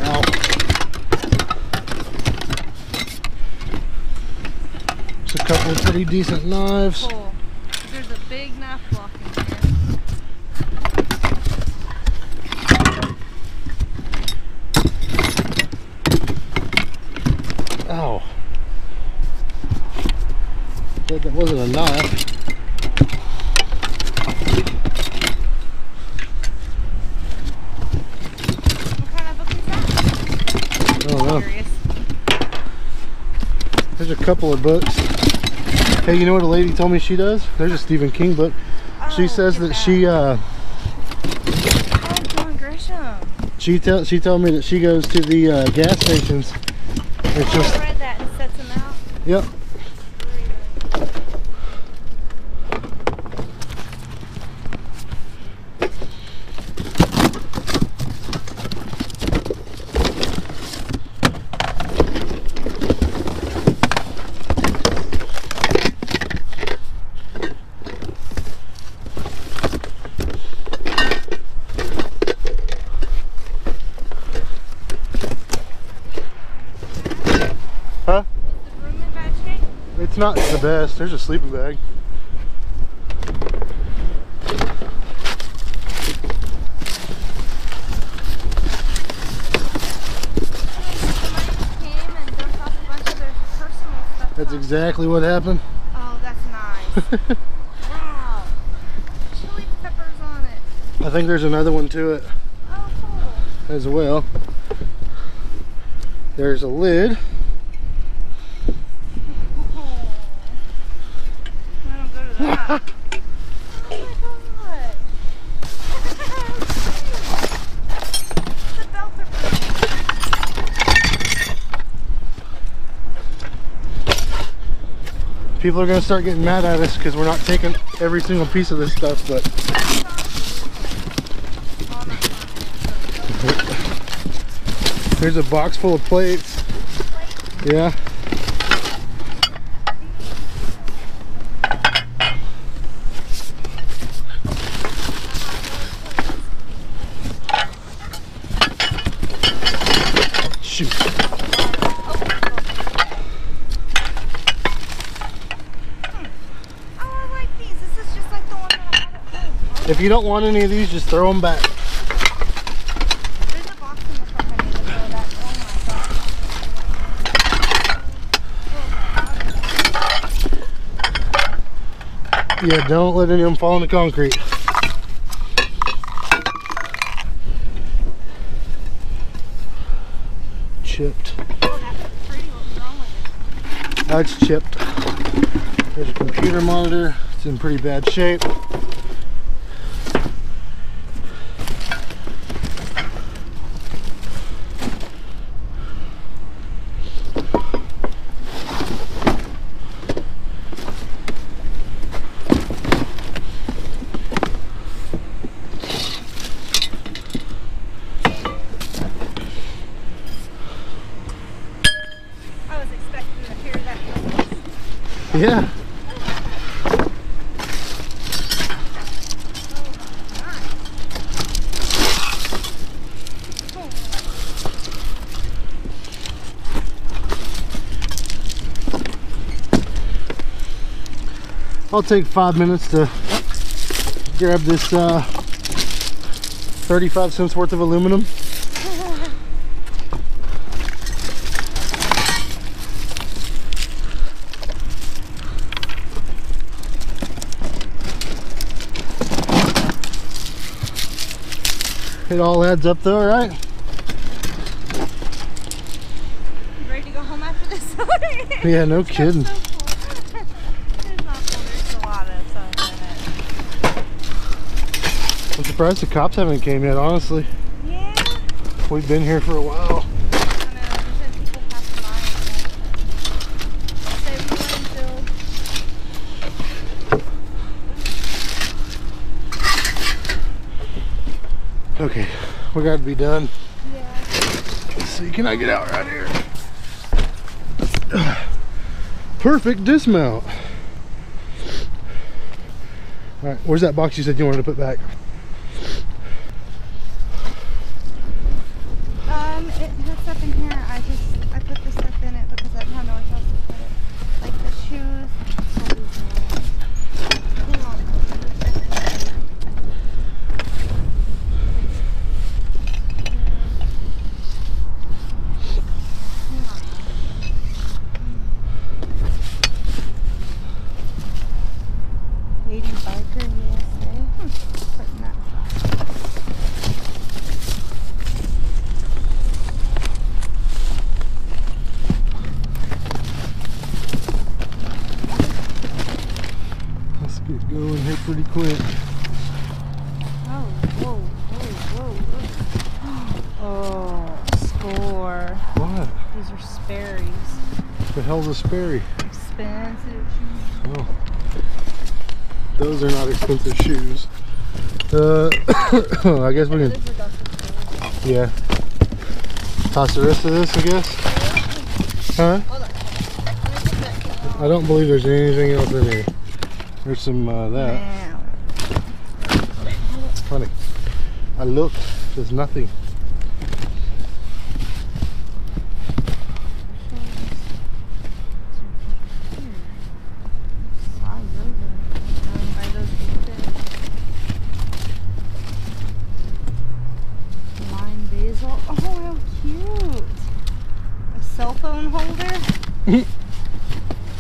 Now, there's a couple of pretty decent knives. Cool. There's a big knife block in here. Ow. I said that wasn't a knife. There's a couple of books. Hey, you know what a lady told me she does? There's a Stephen King book. Oh, she says that, that she uh oh, John Grisham. She tell she told me that she goes to the uh, gas stations and she'll oh, I read that and sets them out. Yep. Not the best. There's a sleeping bag. That's exactly what happened. Oh, that's nice. Wow. Chili peppers on it. I think there's another one to it. Oh, cool. As well. There's a lid. People are going to start getting mad at us because we're not taking every single piece of this stuff, but there's a box full of plates. Yeah. If you don't want any of these, just throw them back. There's a box in the front that I need to throw back. Oh my God. Yeah, don't let any of them fall in the concrete. Chipped. Oh, that's pretty. What's wrong with it? That's chipped. There's a computer monitor. It's in pretty bad shape. Yeah. I'll take five minutes to grab this uh, thirty-five cents worth of aluminum. It all adds up though, right? You ready to go home after this? Yeah, no kidding. So cool. There's not cool. There's a lot of stuff in it. I'm surprised the cops haven't came yet, honestly. Yeah. We've been here for a while. Okay, we gotta be done. Yeah. Let's see, can I get out right here? Perfect dismount. All right, where's that box you said you wanted to put back? Oh, score. What? These are Sperry's. What the hell's a Sperry? Expensive shoes. Oh. Those are not expensive shoes. Uh, I guess we can. Yeah. Toss the rest of this, I guess. Huh? I don't believe there's anything else in here. There's some uh, that. It's funny. I looked. There's nothing.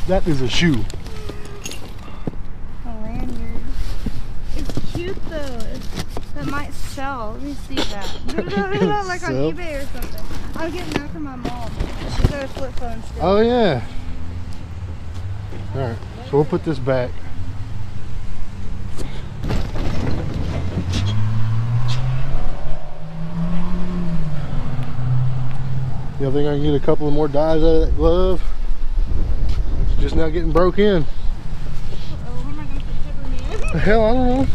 That is a shoe. A lanyard. It's cute though. That might sell. Let me see that. Like on eBay or something. I'm getting that from my mom. She's got a flip phone still. Oh yeah. Alright, so we'll put this back. Y'all think I can get a couple of more dives out of that glove? Just now getting broke in. Uh oh, where am I going to put peppermint? The hell, I don't know.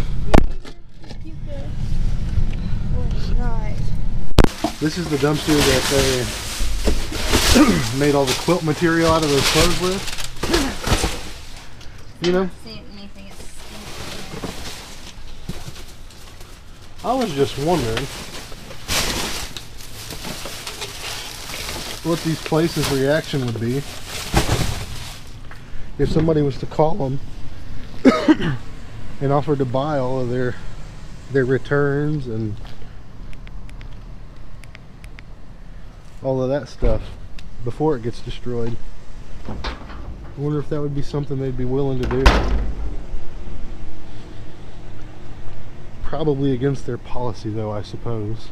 This is the dumpster that they made all the quilt material out of those clothes with. You know? I was just wondering what these places' reaction would be if somebody was to call them and offer to buy all of their their returns and all of that stuff before it gets destroyed. I wonder if that would be something they'd be willing to do. Probably against their policy though, I suppose.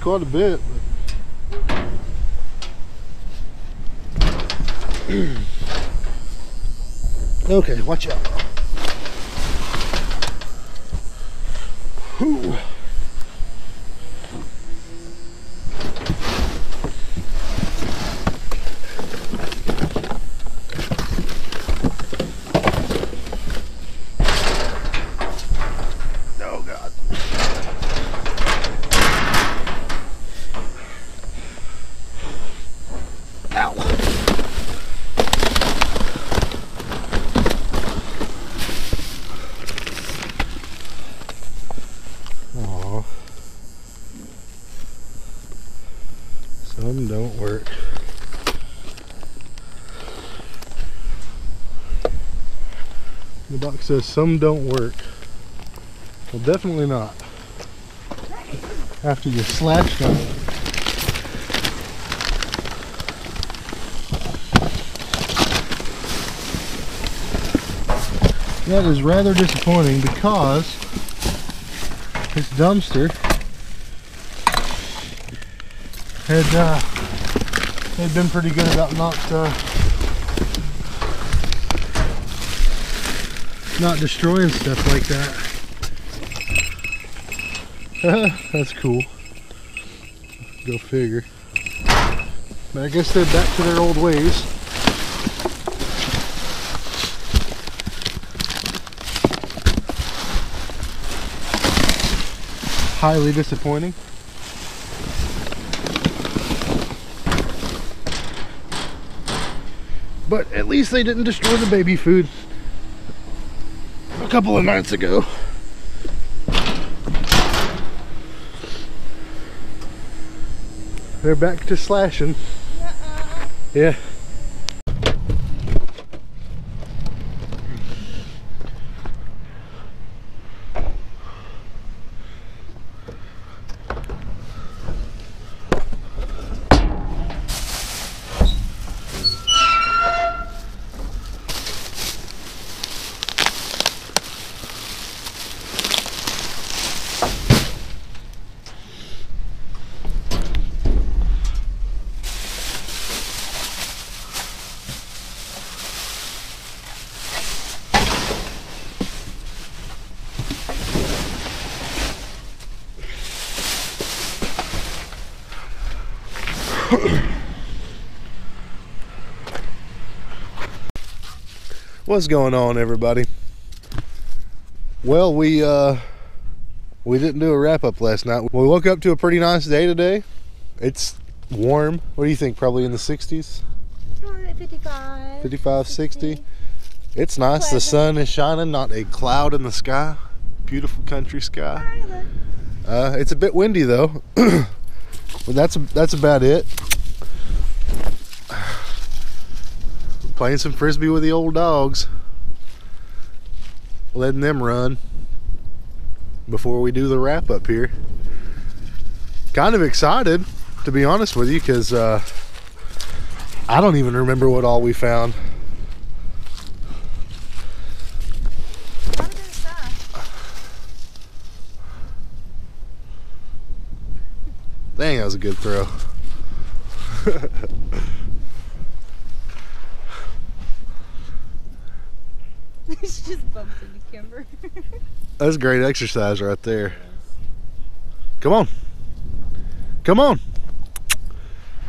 Quite a bit. Okay, watch out. Whew. Says some don't work. Well, definitely not after you slash them. That is rather disappointing because this dumpster had uh, had been pretty good about not uh, not destroying stuff like that. That's cool. Go figure. But I guess they're back to their old ways. highly disappointing. But at least they didn't destroy the baby food a couple of nights ago. They're back to slashing. Uh-uh. Yeah. What's going on, everybody? Well, we uh we didn't do a wrap-up last night. We woke up to a pretty nice day today. It's warm. What do you think? Probably in the sixties? fifty-five. fifty-five, sixty. It's nice. The sun is shining, not a cloud in the sky. Beautiful country sky. Uh it's a bit windy though. But that's that's about it. Playing some frisbee with the old dogs, letting them run before we do the wrap up here. Kind of excited, to be honest with you, because uh, I don't even remember what all we found. Dang, that was a good throw. She just bumped into Kimber. That's great exercise right there. Come on. Come on.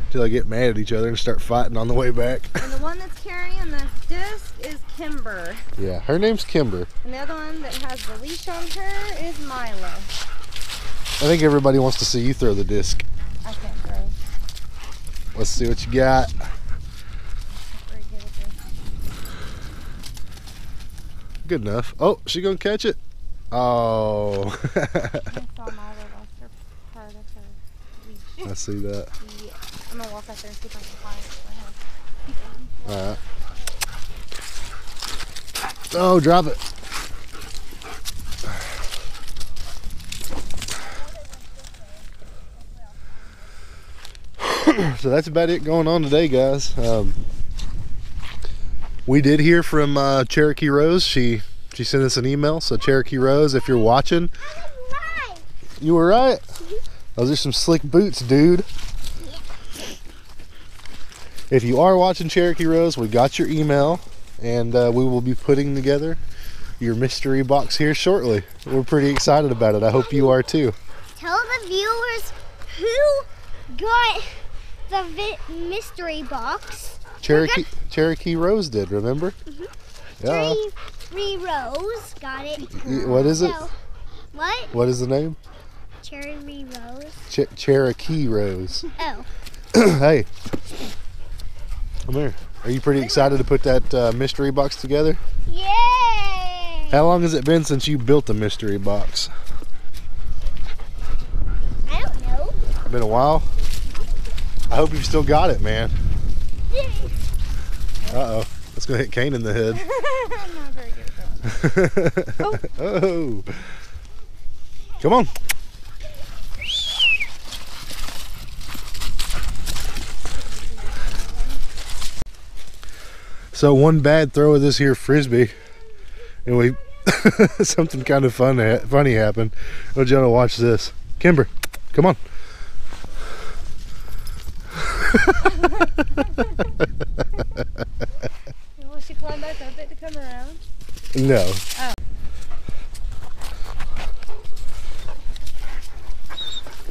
Until I get mad at each other and start fighting on the way back. And the one that's carrying this disc is Kimber. Yeah, her name's Kimber. And the other one that has the leash on her is Milo. I think everybody wants to see you throw the disc. I can't throw. Let's see what you got. I'm not very good at this. Good enough. Oh, she gonna catch it? Oh. I saw Milo lost her part of her leash. I see that. Yeah. I'm gonna walk out there and see if I can find it for her. Alright. Oh, drop it. So that's about it going on today, guys. Um, we did hear from uh, Cherokee Rose. She she sent us an email. So Cherokee Rose, if you're watching, right. You were right. Those are some slick boots, dude. Yeah. If you are watching, Cherokee Rose, we got your email, and uh, we will be putting together your mystery box here shortly. We're pretty excited about it. I hope you are too. Tell the viewers who got the vi mystery box. Cherokee Cherokee Rose did, remember? Mm-hmm. Yeah. Cherokee Rose got it. What is it? No. What? What is the name? Cherokee Rose. Ch Cherokee Rose. Oh. Hey. Come here. Are you pretty excited to put that uh, mystery box together? Yay! How long has it been since you built the mystery box? I don't know. It's been a while. I hope you've still got it, man. Uh-oh. That's going to hit Kane in the head. I'm not very good at that. Oh. Oh. Come on. So one bad throw of this here frisbee, and we something kind of fun, funny happened. I want you to watch this. Kimber, come on. Will she climb back up it to come around? No. Oh.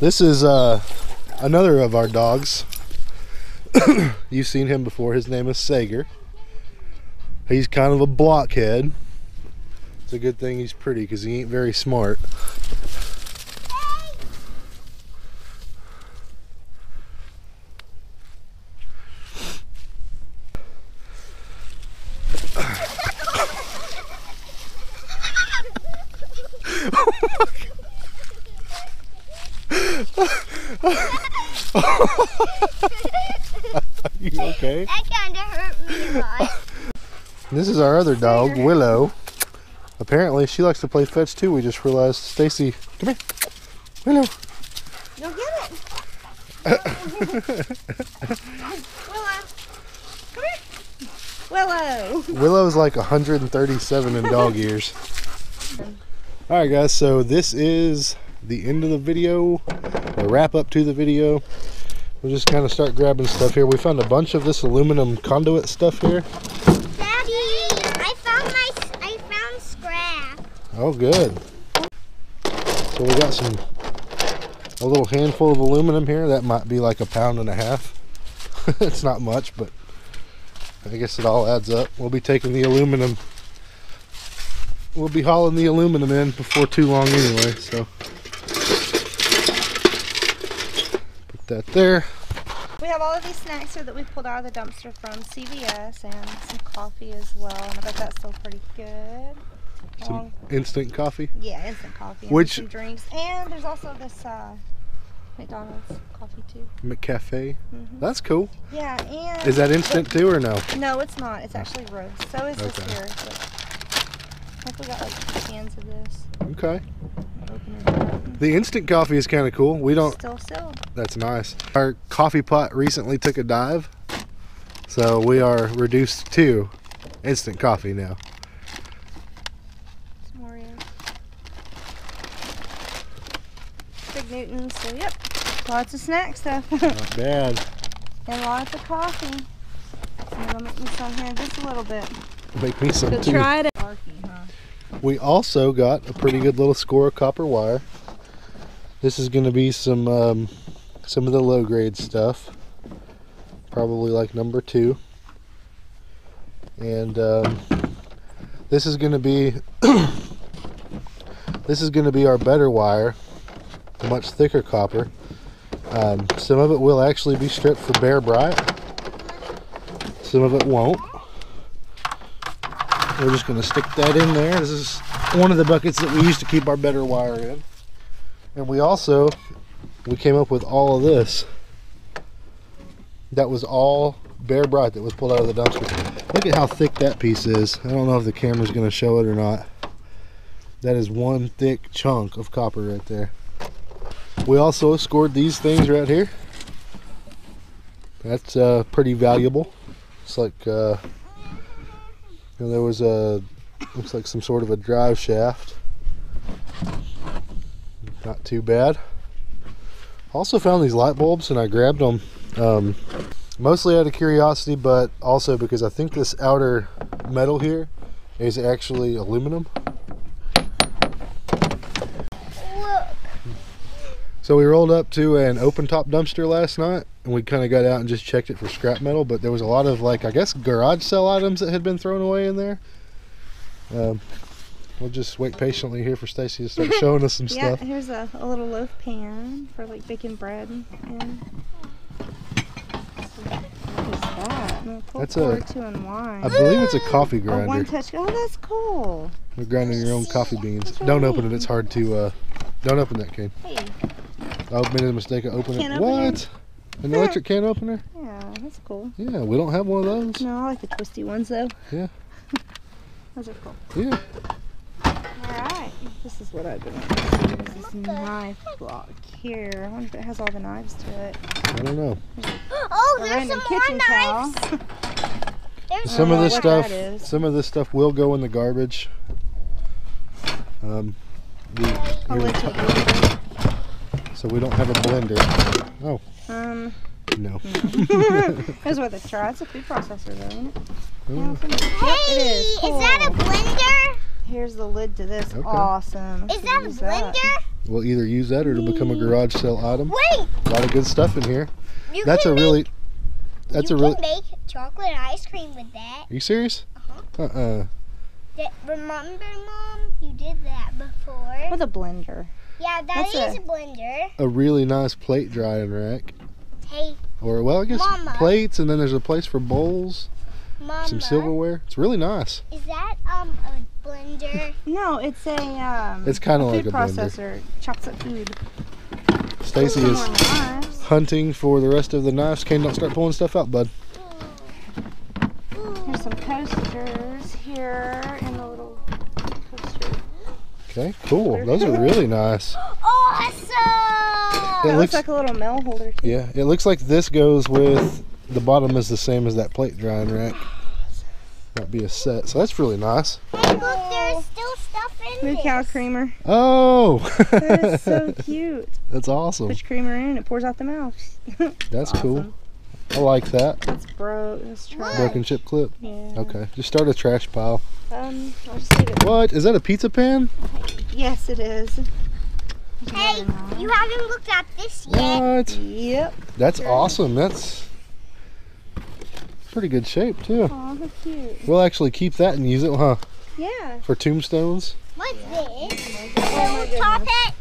This is uh, another of our dogs. You've seen him before. His name is Sager. He's kind of a blockhead. It's a good thing he's pretty because he ain't very smart. Hey, You okay? That kind of hurt me a lot. This is our other dog, Willow. Apparently, she likes to play fetch too. We just realized. Stacy, come here. Willow. Go get it. Willow. Come here. Willow. Willow's like one hundred thirty-seven in dog years. All right, guys. So this is the end of the video, a wrap up to the video. We'll just kind of start grabbing stuff here. We found a bunch of this aluminum conduit stuff here. Daddy, I found my, I found scrap. Oh, good. So we got some, a little handful of aluminum here. That might be like a pound and a half. It's not much, but I guess it all adds up. We'll be taking the aluminum. We'll be hauling the aluminum in before too long anyway, so. Put that there. We have all of these snacks here that we pulled out of the dumpster from C V S, and some coffee as well. And I bet that's still pretty good. Some um, instant coffee? Yeah, instant coffee. Which, and some drinks. And there's also this uh, McDonald's coffee too. McCafe? Mm-hmm. That's cool. Yeah, and... Is that instant it, too or no? No, it's not. It's actually roast. So is okay. This here. I think we got like two cans of this. Okay. The instant coffee is kind of cool. We don't... Still sealed. That's nice. Our coffee pot recently took a dive. So we are reduced to instant coffee now. Newton, so yep, lots of snack stuff. Not bad. And lots of coffee. So I'm gonna make me some here in just a little bit. Make me some so too. Try it. We also got a pretty good little score of copper wire. This is gonna be some um, some of the low grade stuff, probably like number two. And um, this is gonna be this is gonna be our better wire. Much thicker copper. Um, some of it will actually be stripped for bare bright. Some of it won't. We're just going to stick that in there. This is one of the buckets that we used to keep our better wire in. And we also, we came up with all of this. That was all bare bright that was pulled out of the dumpster. Look at how thick that piece is. I don't know if the camera's going to show it or not. That is one thick chunk of copper right there. We also scored these things right here. That's uh, pretty valuable. It's like uh, you know, there was a looks like some sort of a drive shaft. Not too bad. Also found these light bulbs and I grabbed them um, mostly out of curiosity, but also because I think this outer metal here is actually aluminum. So we rolled up to an open top dumpster last night and we kind of got out and just checked it for scrap metal, but there was a lot of like, I guess, garage sale items that had been thrown away in there. Um, we'll just wait patiently here for Stacy to start showing us some yeah, stuff. Yeah, here's a, a little loaf pan for like baking bread. And, and what is that? And a that's a, to unwind. I believe it's a coffee grinder. A one touch, oh, that's cool. We're grinding your own coffee beans. That's Don't right. open it, it's hard to, uh, don't open that, Kate. Hey. I made a mistake. I opened it. What? An electric can opener? Yeah, that's cool. Yeah, we don't have one of those. No, I like the twisty ones though. Yeah. Those are cool. Yeah. Alright. This is what I've been looking for. This knife block here. I wonder if it has all the knives to it. I don't know. Oh, there's some more knives. There's some of this stuff. Some of this stuff will go in the garbage. Um, the, So we don't have a blender. Oh. Um. No. Here's what the try. It's a food processor, though, isn't it? Oh. Hey, it is. Cool. Is that a blender? Here's the lid to this. Okay. Awesome. Is that a blender? That. We'll either use that or it'll become a garage sale item. Wait. A lot of good stuff in here. You that's can a really. Make, that's you a really. Make chocolate ice cream with that. Are you serious? Uh-huh. Uh-uh. Remember, Mom, you did that before. With a blender. Yeah, that That's is a, a blender. A really nice plate drying rack. Hey. Or, well, I guess Mama. plates, and then there's a place for bowls. Mama. Some silverware. It's really nice. Is that um a blender? No, it's a um. It's kind of like a blender. Food processor. Chocolate food. Stacy is hunting for the rest of the knives. Kane, don't start pulling stuff out, bud. There's some coasters here in the little coaster. Okay, cool. Those are really nice. Awesome! It, it looks, looks like a little mail holder too. Yeah, it looks like this goes with, the bottom is the same as that plate drying rack. Might be a set, so that's really nice. And look, there's still stuff in there. Cow creamer. Oh! That is so cute. That's awesome. Push creamer in, it pours out the mouth. That's awesome. Cool. I like that. That's broke. That's trash. Broken chip clip? Yeah. Okay, just start a trash pile. Um, I'll just leave it. What? Is that a pizza pan? Yes, it is. Hey, you haven't looked at this yet. What? Yep. That's sure. awesome. That's pretty good shape too. Aww, how cute. We'll actually keep that and use it, huh? Yeah. For tombstones. What's this? Oh, oh top it.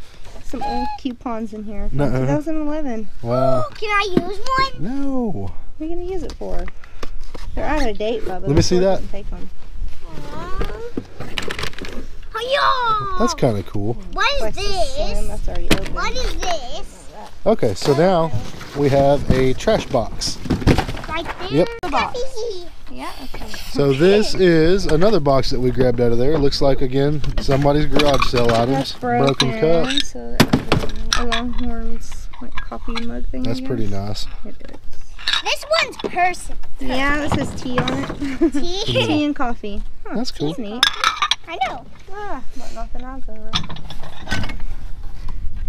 Some old coupons in here from uh-uh. two thousand eleven. Wow. Ooh, can I use one? No. What are you gonna use it for? They're out of date, Bubba. Let me see that. Take one. That's kind of cool. What is this? That's already open. What is this? Okay, so now we have a trash box. Right there. Yep. Box. Yeah, okay. So this is another box that we grabbed out of there. It looks like, again, somebody's garage sale items. That's broken. Broken cup. So that's a Longhorns like, coffee mug thing. That's pretty nice. It is. This one's person. Yeah, this is tea on it. Tea? Tea and coffee. Huh, that's cool. Neat. I know. Ah, but nothing else over.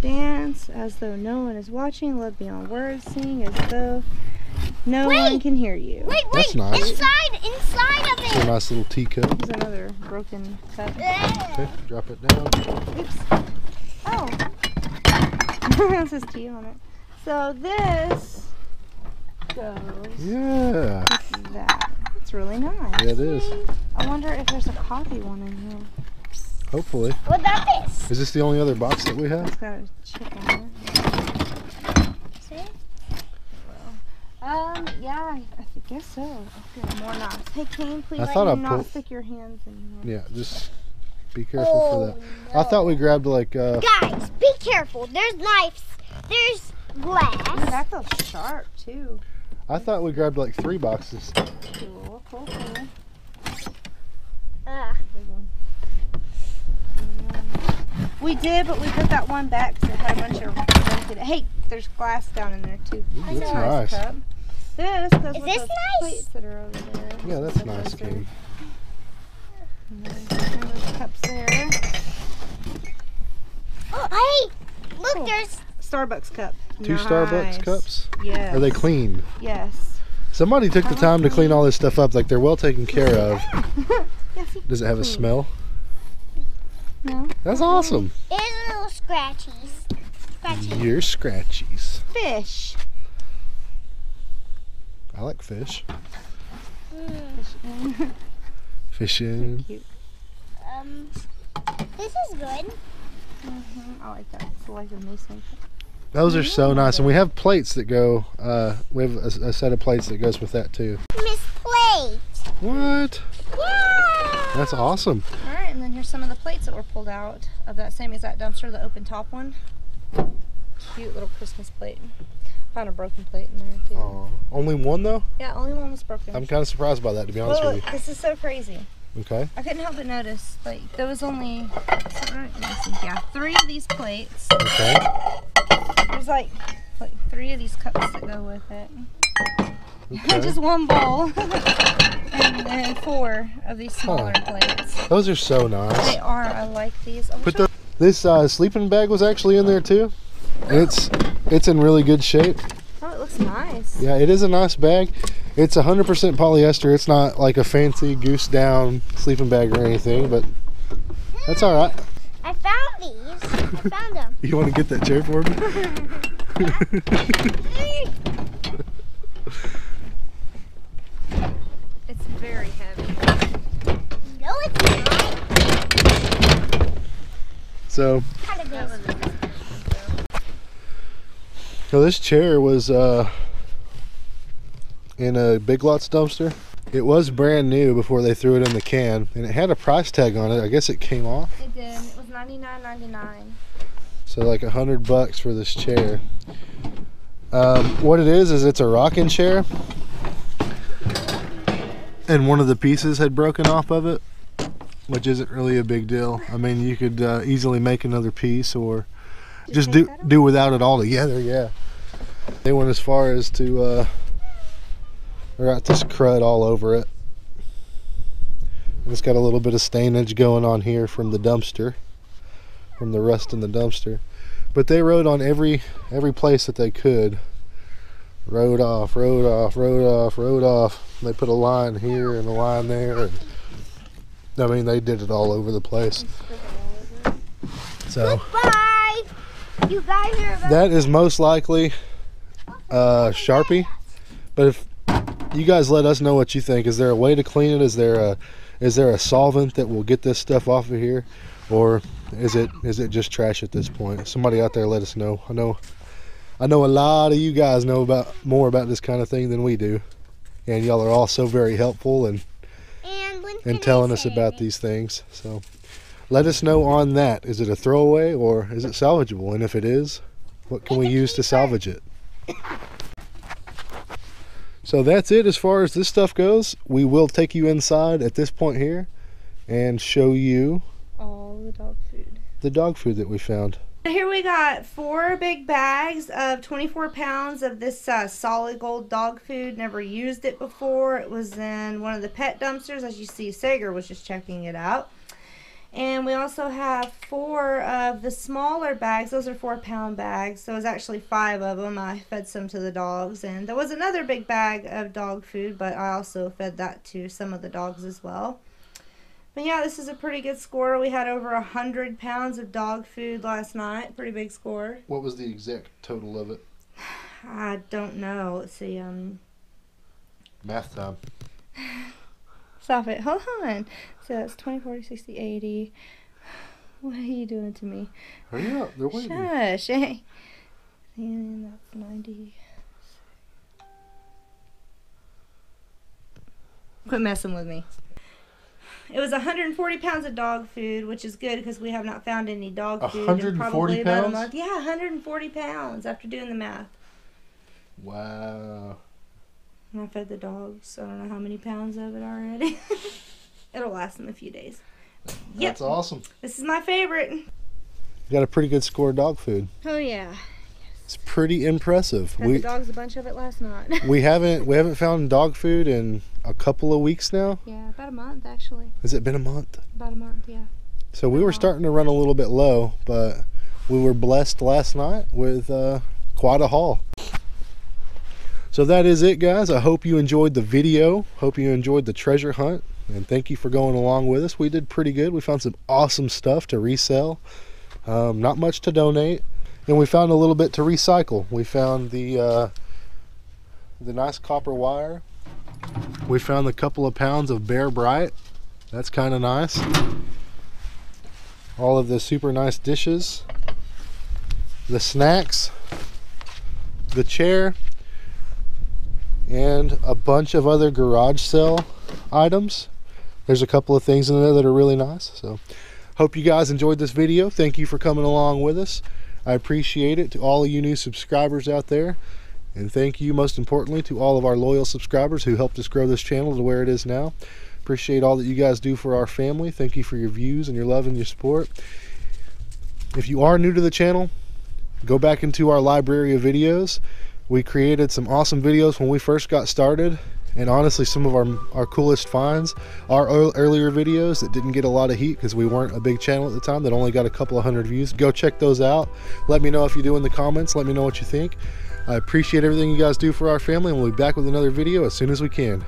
Dance as though no one is watching. Love beyond words. Sing as though... No wait, one can hear you. Wait, wait, that's nice. Inside, inside of it. That's a nice little teacup. There's another broken cup. Yeah. Okay, drop it down. Oops. Oh. It says tea on it. So this goes. Yeah. With that. It's really nice. Yeah, it is. I wonder if there's a coffee one in here. Hopefully. What about this? Is this the only other box that we have? It's got a chip on it. See? Um, yeah, I, I guess so. I feel more knots. Hey, Kane, please I let me not put, stick your hands in here. Yeah, just be careful oh, for that. No. I thought we grabbed like, uh... Guys, be careful. There's knives. There's glass. Dude, that feels sharp, too. I thought we grabbed like three boxes. Cool, cool, cool. Ah. We did, but we put that one back because it had a bunch of... Hey, there's glass down in there, too. Ooh, that's, that's a nice. nice cup. This goes Is with this those nice? plates that are over there. Yeah, that's the nice, Kane. There's cups there. Oh, hey! Look, cool. there's... Starbucks cup. Two nice. Starbucks cups? Yes. Are they clean? Yes. Somebody took I the time like to clean all this stuff up. Like, they're well taken care of. Yes, does it have clean. a smell? No. That's awesome. It's a little scratchies. Scratchies. You're scratchies. Fish. I like fish. Mm. Fishing. Fishing. Um, this is good. Mm-hmm. I like that. It's like a moose. Those are so nice, and we have plates that go. Uh, we have a, a set of plates that goes with that too. Miss Plate. What? Yeah. That's awesome. All right, and then here's some of the plates that were pulled out of that same exact dumpster, the open top one. Cute little Christmas plate. Found a broken plate in there too. Aww. Only one though? Yeah, only one was broken. I'm kind of surprised by that, to be honest Whoa, with you. This is so crazy. Okay. I couldn't help but notice, like there was only yeah three of these plates. Okay. There's like like three of these cups that go with it. Okay. Just one bowl. And then four of these smaller huh. plates. Those are so nice. They are. I like these. I Put the, this uh, sleeping bag was actually in there too. And it's it's in really good shape. Oh, it looks nice. Yeah, it is a nice bag. It's one hundred percent polyester. It's not like a fancy goose down sleeping bag or anything, but that's all right. I found these. I found them. You want to get that chair for me? It's very heavy. No, it's not. So, so this chair was uh, in a Big Lots dumpster. It was brand new before they threw it in the can, and it had a price tag on it. I guess it came off. It did. It was ninety-nine ninety-nine. So like a hundred bucks for this chair. Um, what it is is it's a rocking chair, and one of the pieces had broken off of it, which isn't really a big deal. I mean, you could uh, easily make another piece or just do do without it altogether. Yeah, they went as far as to uh, write this crud all over it. And it's got a little bit of stainage going on here from the dumpster, from the rust in the dumpster. But they rode on every every place that they could. Rode off, rode off, rode off, rode off. They put a line here and a line there. And, I mean, they did it all over the place. So goodbye. You guys are about that is most likely uh, Sharpie. But if you guys let us know what you think. Is there a way to clean it? Is there a is there a solvent that will get this stuff off of here? Or is it is it just trash at this point? Somebody out there, let us know. I know I know a lot of you guys know about more about this kind of thing than we do, and y'all are all so very helpful and and, and telling us about these things. So let us know on that. Is it a throwaway or is it salvageable? And if it is, what can we use to salvage it? So that's it as far as this stuff goes. We will take you inside at this point here and show you all the dog food. The dog food that we found. Here we got four big bags of twenty-four pounds of this uh, Solid Gold dog food. Never used it before. It was in one of the pet dumpsters. As you see, Sager was just checking it out. And we also have four of the smaller bags. Those are four pound bags. So it was actually five of them. I fed some to the dogs. And there was another big bag of dog food, but I also fed that to some of the dogs as well. But yeah, this is a pretty good score. We had over one hundred pounds of dog food last night. Pretty big score. What was the exact total of it? I don't know. Let's see. Um, Math time. Stop it. Hold on. So that's twenty, forty, sixty, eighty. What are you doing to me? Hurry up. They're waiting. Shush. Hey. And that's ninety. Quit messing with me. It was one hundred forty pounds of dog food, which is good because we have not found any dog food in probably pounds? about a month. Yeah, one hundred forty pounds after doing the math. Wow. And I fed the dogs, so I don't know how many pounds of it already. It'll last them a few days. That's yep. awesome. This is my favorite. You got a pretty good score of dog food. Oh, yeah. Yes. It's pretty impressive. Had we, the dogs a bunch of it last night. we haven't we haven't found dog food in a couple of weeks now. Yeah, about a month actually. Has it been a month? About a month, yeah. So we were starting to run a little bit low, but we were blessed last night with uh, quite a haul. So that is it, guys. I hope you enjoyed the video. Hope you enjoyed the treasure hunt, and thank you for going along with us. We did pretty good. We found some awesome stuff to resell. Um, not much to donate, and we found a little bit to recycle. We found the uh, the nice copper wire. We found a couple of pounds of Bear Bright. That's kind of nice. All of the super nice dishes, the snacks, the chair, and a bunch of other garage sale items. There's a couple of things in there that are really nice. So hope you guys enjoyed this video. Thank you for coming along with us. I appreciate it. To all of you new subscribers out there, and thank you, most importantly, to all of our loyal subscribers who helped us grow this channel to where it is now. Appreciate all that you guys do for our family. Thank you for your views and your love and your support. If you are new to the channel, go back into our library of videos. We created some awesome videos when we first got started, and honestly, some of our, our coolest finds are earlier videos that didn't get a lot of heat because we weren't a big channel at the time, that only got a couple of hundred views. Go check those out. Let me know if you do in the comments. Let me know what you think. I appreciate everything you guys do for our family, and we'll be back with another video as soon as we can.